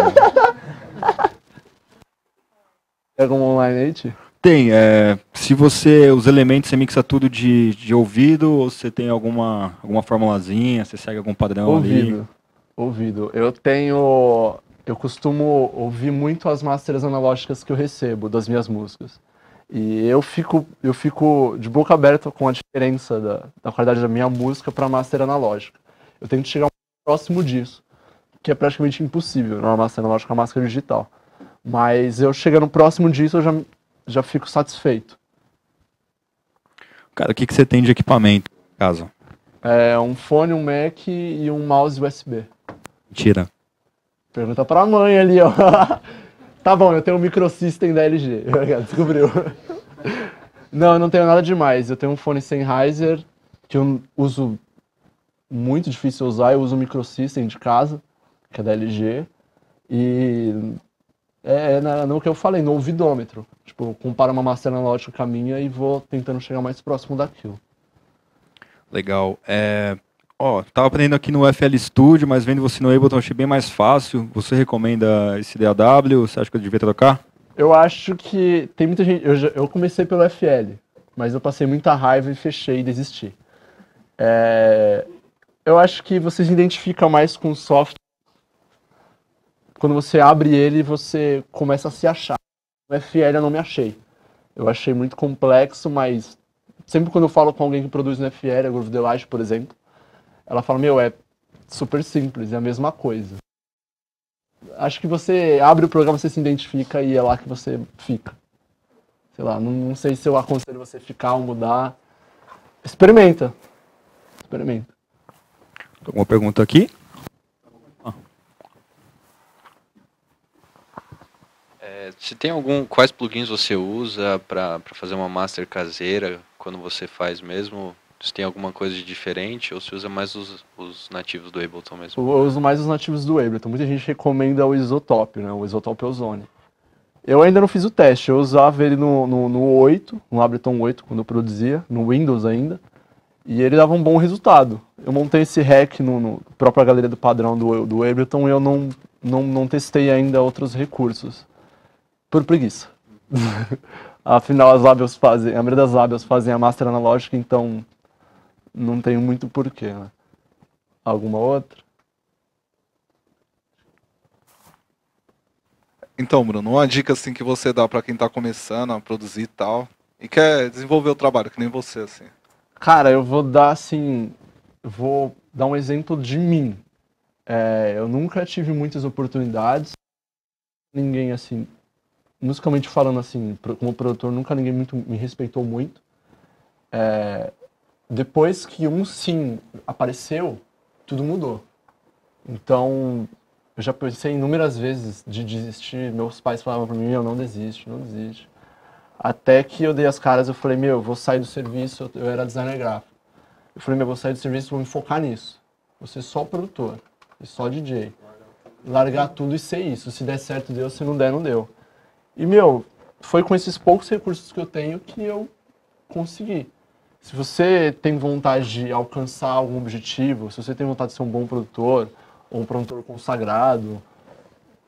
É como online aí, tio? Tem. Se os elementos, você mixa tudo de ouvido, ou você tem alguma formulazinha, você segue algum padrão ali? Ouvido. Eu costumo ouvir muito as masters analógicas que eu recebo das minhas músicas. E eu fico de boca aberta com a diferença da qualidade da minha música para a master analógica. Eu tento chegar próximo disso, que é praticamente impossível, não é uma master analógica, é uma master digital. Mas eu chegando próximo disso, eu já fico satisfeito. Cara, o que você tem de equipamento, no caso? É um fone, um Mac e um mouse USB. Mentira. Pergunta pra mãe ali, ó. Tá bom, eu tenho um microsystem da LG. Descobriu. Não, eu não tenho nada demais. Eu tenho um fone Sennheiser, que eu uso muito difícil usar. Eu uso um microsystem de casa, que é da LG. E é no que eu falei, no ouvidômetro. Tipo, eu comparo uma master analógica com a minha e vou tentando chegar mais próximo daquilo. Legal. Tava aprendendo aqui no FL Studio, mas vendo você no Ableton achei bem mais fácil. Você recomenda esse DAW? Você acha que eu devia trocar? Eu acho que tem muita gente... Eu comecei pelo FL, mas eu passei muita raiva e fechei e desisti. Eu acho que você se identifica mais com o software. Quando você abre ele, você começa a se achar. No FL eu não me achei. Eu achei muito complexo, mas sempre quando eu falo com alguém que produz no FL, a Groove Delight, por exemplo, ela fala, é super simples, é a mesma coisa. Acho que você abre o programa, você se identifica e é lá que você fica. Sei lá, não sei se eu aconselho você ficar ou mudar. Experimenta. Alguma pergunta aqui? Se tem quais plugins você usa para fazer uma master caseira quando você faz mesmo? Se tem alguma coisa de diferente ou se usa mais os nativos do Ableton mesmo? Eu uso mais os nativos do Ableton. Muita gente recomenda o Isotope, né? O Isotope Ozone. Eu ainda não fiz o teste. Eu usava ele no 8, no Ableton 8, quando eu produzia, no Windows ainda. E ele dava um bom resultado. Eu montei esse hack na própria galeria do padrão do Ableton e eu não testei ainda outros recursos. Por preguiça. Afinal, a maioria das labels fazem a master analógica, então... Não tenho muito porquê, né? Alguma outra? Então, Bruno, uma dica assim que você dá para quem tá começando a produzir e tal, e quer desenvolver o trabalho, que nem você, assim. Cara, eu vou dar um exemplo de mim. Eu nunca tive muitas oportunidades. Ninguém, assim, musicalmente falando, assim, como produtor, nunca ninguém me respeitou muito. Depois que um sim apareceu, tudo mudou. Então, eu já pensei inúmeras vezes de desistir. Meus pais falavam para mim, não desiste, não desiste. Até que eu dei as caras, eu falei, vou sair do serviço. Eu era designer gráfico. Eu falei, vou sair do serviço, vou me focar nisso. Vou ser só produtor e só DJ. Largar tudo e ser isso. Se der certo, deu. Se não der, não deu. E, foi com esses poucos recursos que eu tenho que eu consegui. Se você tem vontade de alcançar algum objetivo, se você tem vontade de ser um bom produtor, ou um produtor consagrado,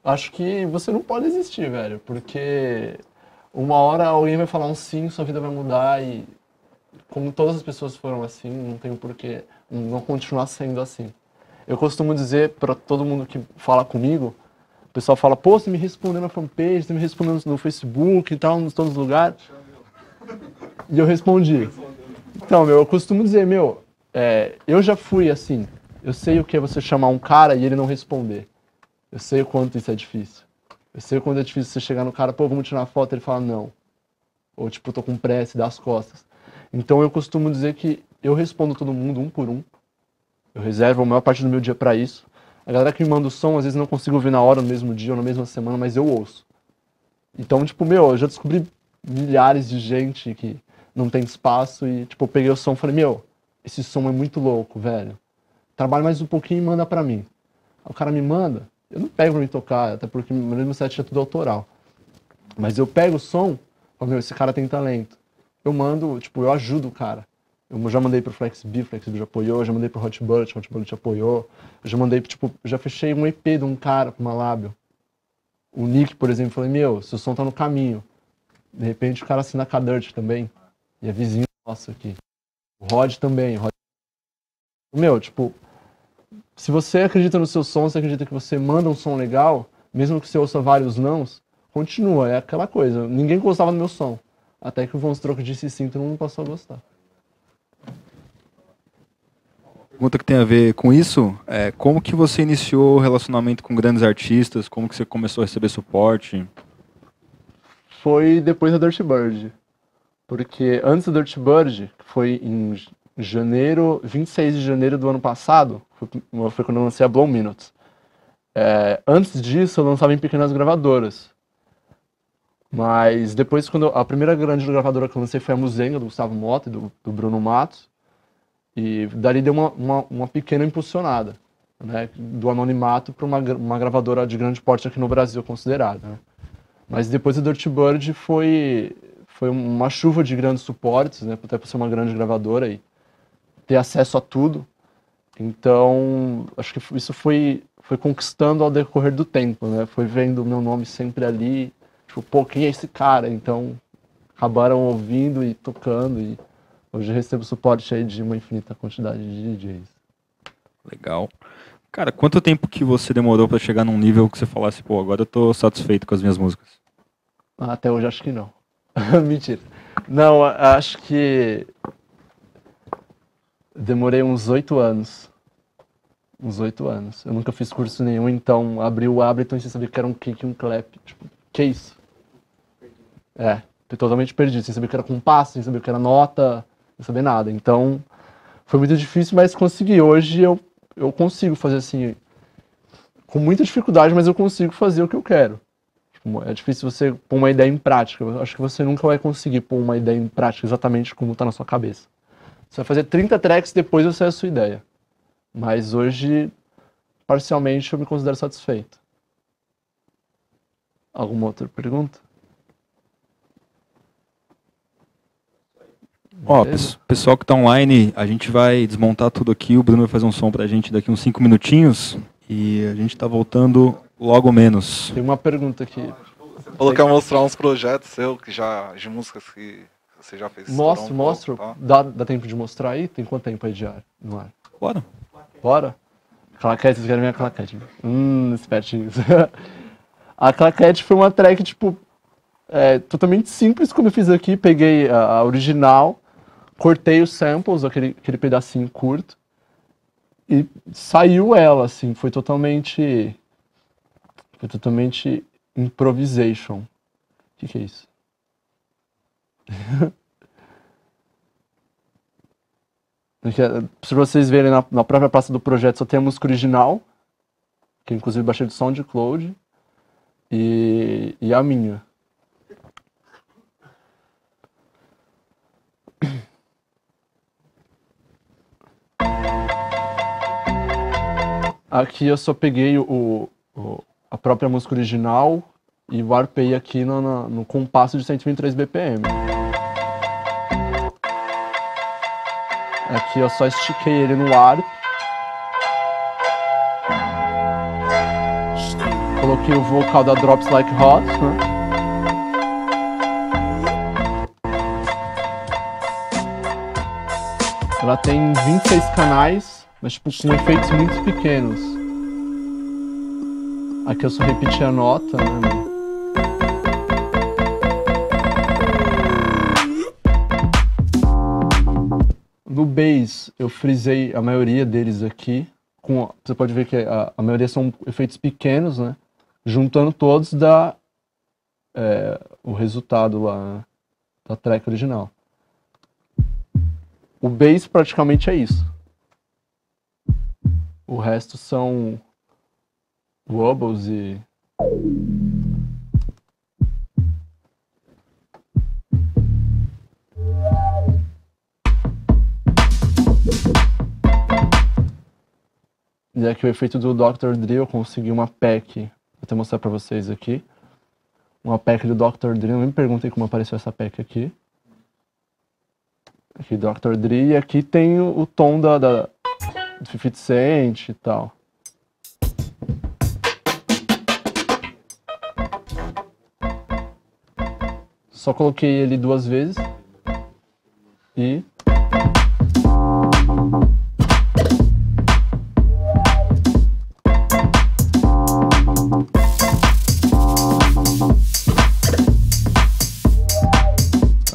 acho que você não pode desistir, velho. Porque uma hora alguém vai falar um sim, sua vida vai mudar e como todas as pessoas foram assim, não tem porquê não continuar sendo assim. Eu costumo dizer para todo mundo que fala comigo, o pessoal fala, pô, você me respondeu na fanpage, você me respondeu no Facebook e tal, em todos os lugares. E eu respondi. Então, meu, eu costumo dizer, meu, eu já fui assim. Eu sei o que é você chamar um cara e ele não responder. Eu sei o quanto isso é difícil. Eu sei o quanto é difícil você chegar no cara, pô, vamos tirar uma foto, ele fala não. Ou tipo, tô com pressa, dá as costas. Então eu costumo dizer que eu respondo todo mundo um por um. Eu reservo a maior parte do meu dia pra isso. A galera que me manda o som, às vezes não consigo ouvir na hora, no mesmo dia ou na mesma semana, mas eu ouço. Então, tipo, meu, eu já descobri milhares de gente que não tem espaço e, tipo, eu peguei o som e falei, meu, esse som é muito louco, velho. Trabalha mais um pouquinho e manda pra mim. Aí o cara me manda, eu não pego pra me tocar, até porque meu mesmo set é tudo autoral. Mas eu pego o som, falo, meu, esse cara tem talento. Eu mando, tipo, eu ajudo o cara. Eu já mandei pro FlexBee, o FlexBee já apoiou, eu já mandei pro Hotbut, o Hotbut já apoiou. Eu já mandei, tipo, já fechei um EP de um cara com uma lábio. O Nick, por exemplo, falei, meu, seu som tá no caminho. De repente o cara assina a Cadert também. E é vizinho nosso aqui. O Rod também. O Rod... Meu, tipo, se você acredita no seu som, se acredita que você manda um som legal, mesmo que você ouça vários nãos, continua, é aquela coisa. Ninguém gostava do meu som. Até que o Von Stroke disse sim, todo mundo passou a gostar. Pergunta que tem a ver com isso é como que você iniciou o relacionamento com grandes artistas, como que você começou a receber suporte? Foi depois da Dirtybird, porque antes da Dirtybird, que foi em janeiro, 26 de janeiro do ano passado, foi quando eu lancei a Blow Minutes. Antes disso eu lançava em pequenas gravadoras, mas depois quando a primeira grande gravadora que eu lancei foi a Musenga, do Gustavo Motta e do Bruno Matos. E dali deu uma pequena impulsionada, né? Do anonimato para uma gravadora de grande porte aqui no Brasil considerada. Né? Mas depois a Dirtybird foi uma chuva de grandes suportes, né? Até para ser uma grande gravadora e ter acesso a tudo. Então, acho que isso foi conquistando ao decorrer do tempo. Né? Foi vendo o meu nome sempre ali, tipo, pô, quem é esse cara? Então, acabaram ouvindo e tocando e... Hoje eu recebo suporte aí de uma infinita quantidade de DJs. Legal. Cara, quanto tempo que você demorou para chegar num nível que você falasse, pô, agora eu tô satisfeito com as minhas músicas? Até hoje acho que não. Mentira. Não, acho que... Demorei uns 8 anos. Uns 8 anos. Eu nunca fiz curso nenhum, então abri o Ableton sem saber que era um kick e um clap. Tipo, que isso? Totalmente perdido. Sem saber que era compasso, sem saber que era nota... Não saber nada, então foi muito difícil, mas consegui. Hoje eu consigo fazer assim, com muita dificuldade, mas eu consigo fazer o que eu quero. Tipo, é difícil você pôr uma ideia em prática, eu acho que você nunca vai conseguir pôr uma ideia em prática exatamente como está na sua cabeça. Você vai fazer 30 tracks depois você é a sua ideia, mas hoje, parcialmente, eu me considero satisfeito. Alguma outra pergunta? Ó, pessoal que tá online, a gente vai desmontar tudo aqui, o Bruno vai fazer um som pra gente daqui uns 5 minutinhos e a gente tá voltando logo menos. Tem uma pergunta aqui. Você falou que ia mostrar uns projetos seus, de músicas que você já fez. Mostro. Tá? Dá tempo de mostrar aí? Tem quanto tempo aí de ar no ar? Bora? Claquete, vocês querem ver a claquete? Espertinhos. A claquete foi uma track, tipo, totalmente simples como eu fiz aqui, peguei a original... Cortei os samples, aquele pedacinho curto, e saiu ela, assim, foi totalmente improvisation. O que é isso? Se vocês verem na própria pasta do projeto, só tem a música original, que inclusive baixei do SoundCloud, e a minha. Aqui eu só peguei a própria música original e warpei aqui no compasso de 123 BPM. Aqui eu só estiquei ele no warp. Coloquei o vocal da Drops Like Hot, né? Ela tem 26 canais. Mas tipo, com efeitos muito pequenos. Aqui eu só repeti a nota, né? No bass, eu frisei a maioria deles aqui. Você pode ver que a maioria são efeitos pequenos, né? Juntando todos dá o resultado lá, né? Da track original. O bass praticamente é isso. O resto são wobbles e... E aqui o efeito do Dr. Dre, eu consegui uma pack, vou até mostrar pra vocês aqui. Uma pack do Dr. Dre, eu nem me perguntei como apareceu essa pack aqui. Aqui Dr. Dre, e aqui tem o tom da 50 Cent e tal. Só coloquei ele duas vezes. E...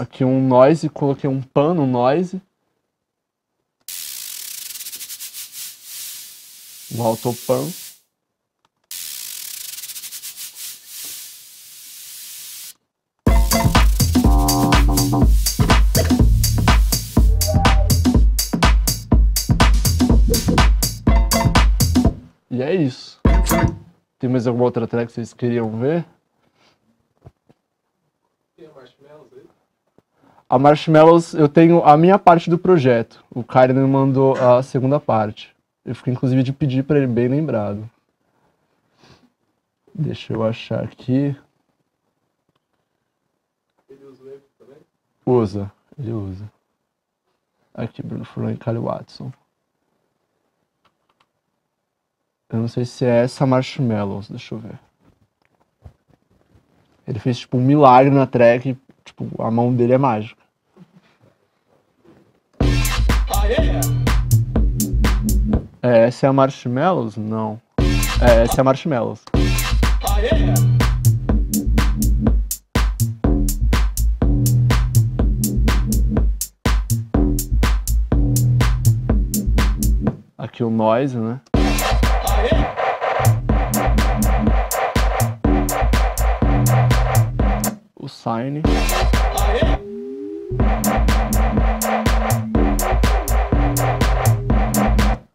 aqui um noise, coloquei um pano, um noise. Um autopano. E é isso. Tem mais alguma outra track que vocês queriam ver? Tem a Marshmallows aí? A Marshmallows, eu tenho a minha parte do projeto. O Caio me mandou a segunda parte. Eu fiquei inclusive de pedir pra ele, bem lembrado. Deixa eu achar aqui. Ele usa o Eco também? Usa, ele usa. Aqui, Bruno Furlan e Kyle Watson. Eu não sei se é essa Marshmallows, deixa eu ver. Ele fez tipo um milagre na track, e, tipo, a mão dele é mágica. Ah, yeah. É, essa é a Marshmallows? Não. É, essa é a Marshmallows. Ah, yeah. Aqui o noise, né? O sign.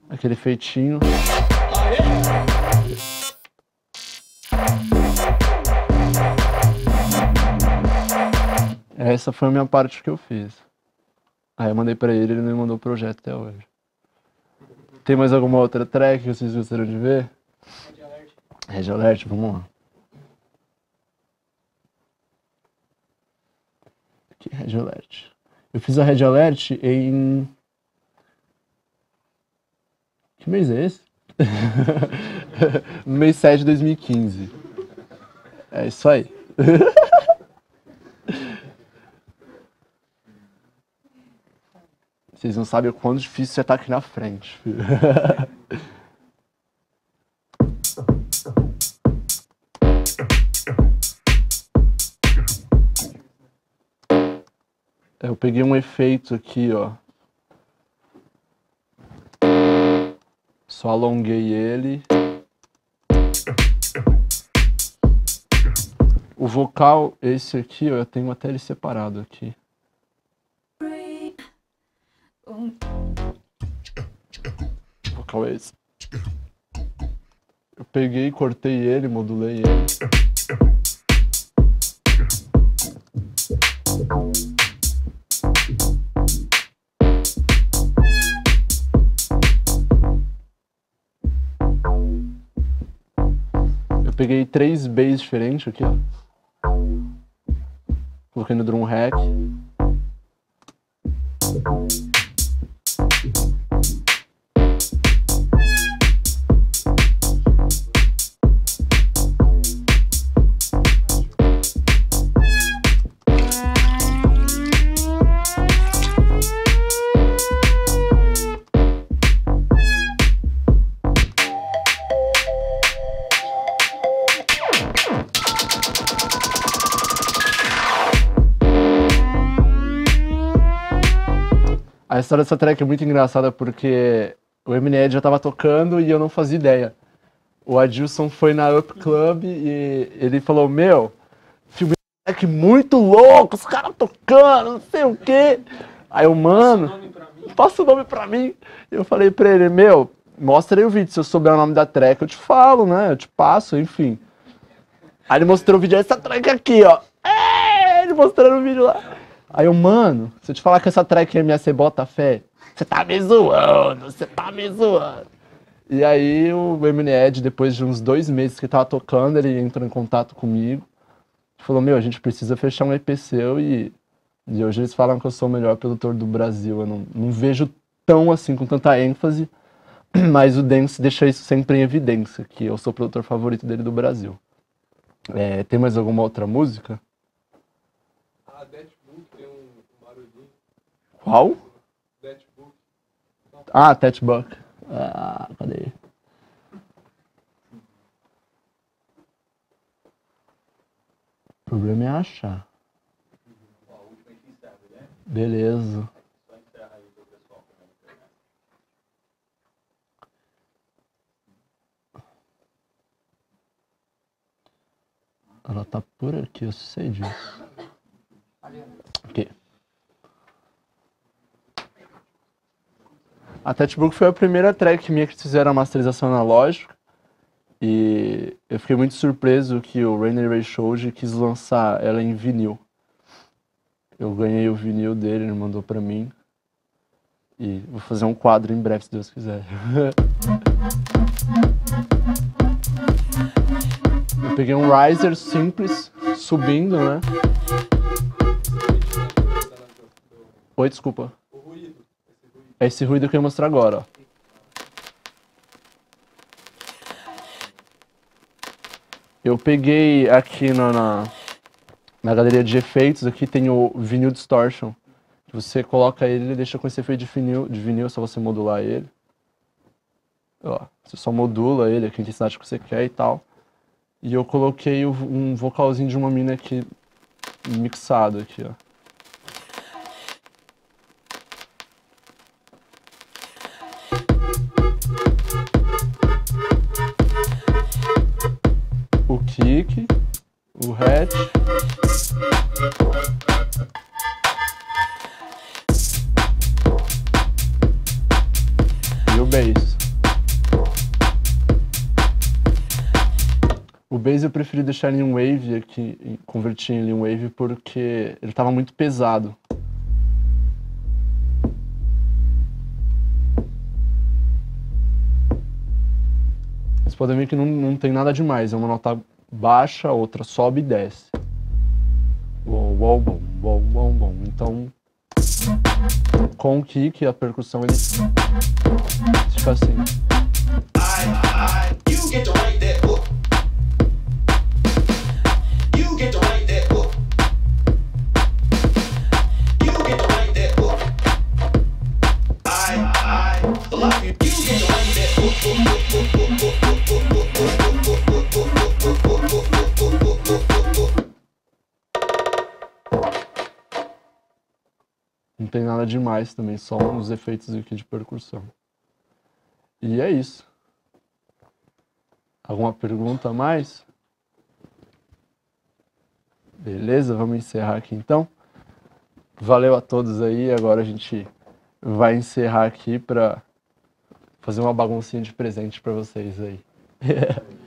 Aquele feitinho. Essa foi a minha parte que eu fiz. Aí eu mandei pra ele, ele não me mandou o projeto até hoje. Tem mais alguma outra track que vocês gostariam de ver? Red Alert. Red Alert, vamos lá. Red Alert. Eu fiz a Red Alert em... Que mês é esse? Mês 7 de 2015. É isso aí. Vocês não sabem o quão difícil você tá aqui na frente. Eu peguei um efeito aqui, ó. Só alonguei ele. O vocal, esse aqui, ó, eu tenho até ele separado aqui. O vocal é esse. Eu peguei, cortei ele, modulei ele. Eu peguei 3 bass diferentes aqui, ó. Coloquei no drum rack. A história dessa track é muito engraçada porque o Eminem já tava tocando e eu não fazia ideia. O Adilson foi na Up Club e ele falou, meu, filme track muito louco, os caras tocando, não sei o quê. Aí eu, mano, passa o nome pra mim. Eu falei pra ele, meu, mostra aí o vídeo, se eu souber o nome da track eu te falo, né, eu te passo, enfim. Aí ele mostrou o vídeo, essa track aqui, ó. É, ele mostrando o vídeo lá. Aí eu, mano, se eu te falar que essa track é minha, você bota fé? Você tá me zoando, você tá me zoando. E aí o Eminem, depois de uns 2 meses que ele tava tocando, ele entrou em contato comigo. Falou, meu, a gente precisa fechar um EP seu e hoje eles falam que eu sou o melhor produtor do Brasil. Eu não vejo tão assim, com tanta ênfase, mas o Dance deixa isso sempre em evidência, que eu sou o produtor favorito dele do Brasil. É, tem mais alguma outra música? Ah, Tetbrook tem um barulhinho. Qual? Tetbrook. Ah, Tetbrook. Ah, cadê? O problema é achar. A última é que encerra, né? Beleza. Só encerra aí pro pessoal que vai pegar. Ela tá por aqui, eu sei disso. Ok. A Tetbrook foi a primeira track minha que fizeram a masterização analógica e eu fiquei muito surpreso que o Rainer Ray Shoji quis lançar ela em vinil. Eu ganhei o vinil dele, ele mandou pra mim e vou fazer um quadro em breve, se Deus quiser. Eu peguei um riser simples, subindo, né? Oi, desculpa. É esse ruído que eu ia mostrar agora, ó. Eu peguei aqui na galeria de efeitos, aqui tem o Vinyl Distortion. Você coloca ele e deixa com esse efeito de vinil, só você modular ele. Ó, você só modula ele, aqui a intensidade que você quer e tal. E eu coloquei um vocalzinho de uma mina aqui, mixado aqui, ó. Kick, o hatch. E o bass. O bass eu preferi deixar ele em wave aqui, convertir ele em wave porque ele estava muito pesado. Vocês podem ver que não tem nada demais, é uma nota baixa, outra sobe e desce. Bom. Então, com o kick, a percussão, ele fica assim. Não tem nada demais também, só uns efeitos aqui de percussão. E é isso. Alguma pergunta a mais? Beleza, vamos encerrar aqui então. Valeu a todos aí, agora a gente vai encerrar aqui para fazer uma baguncinha de presente para vocês aí.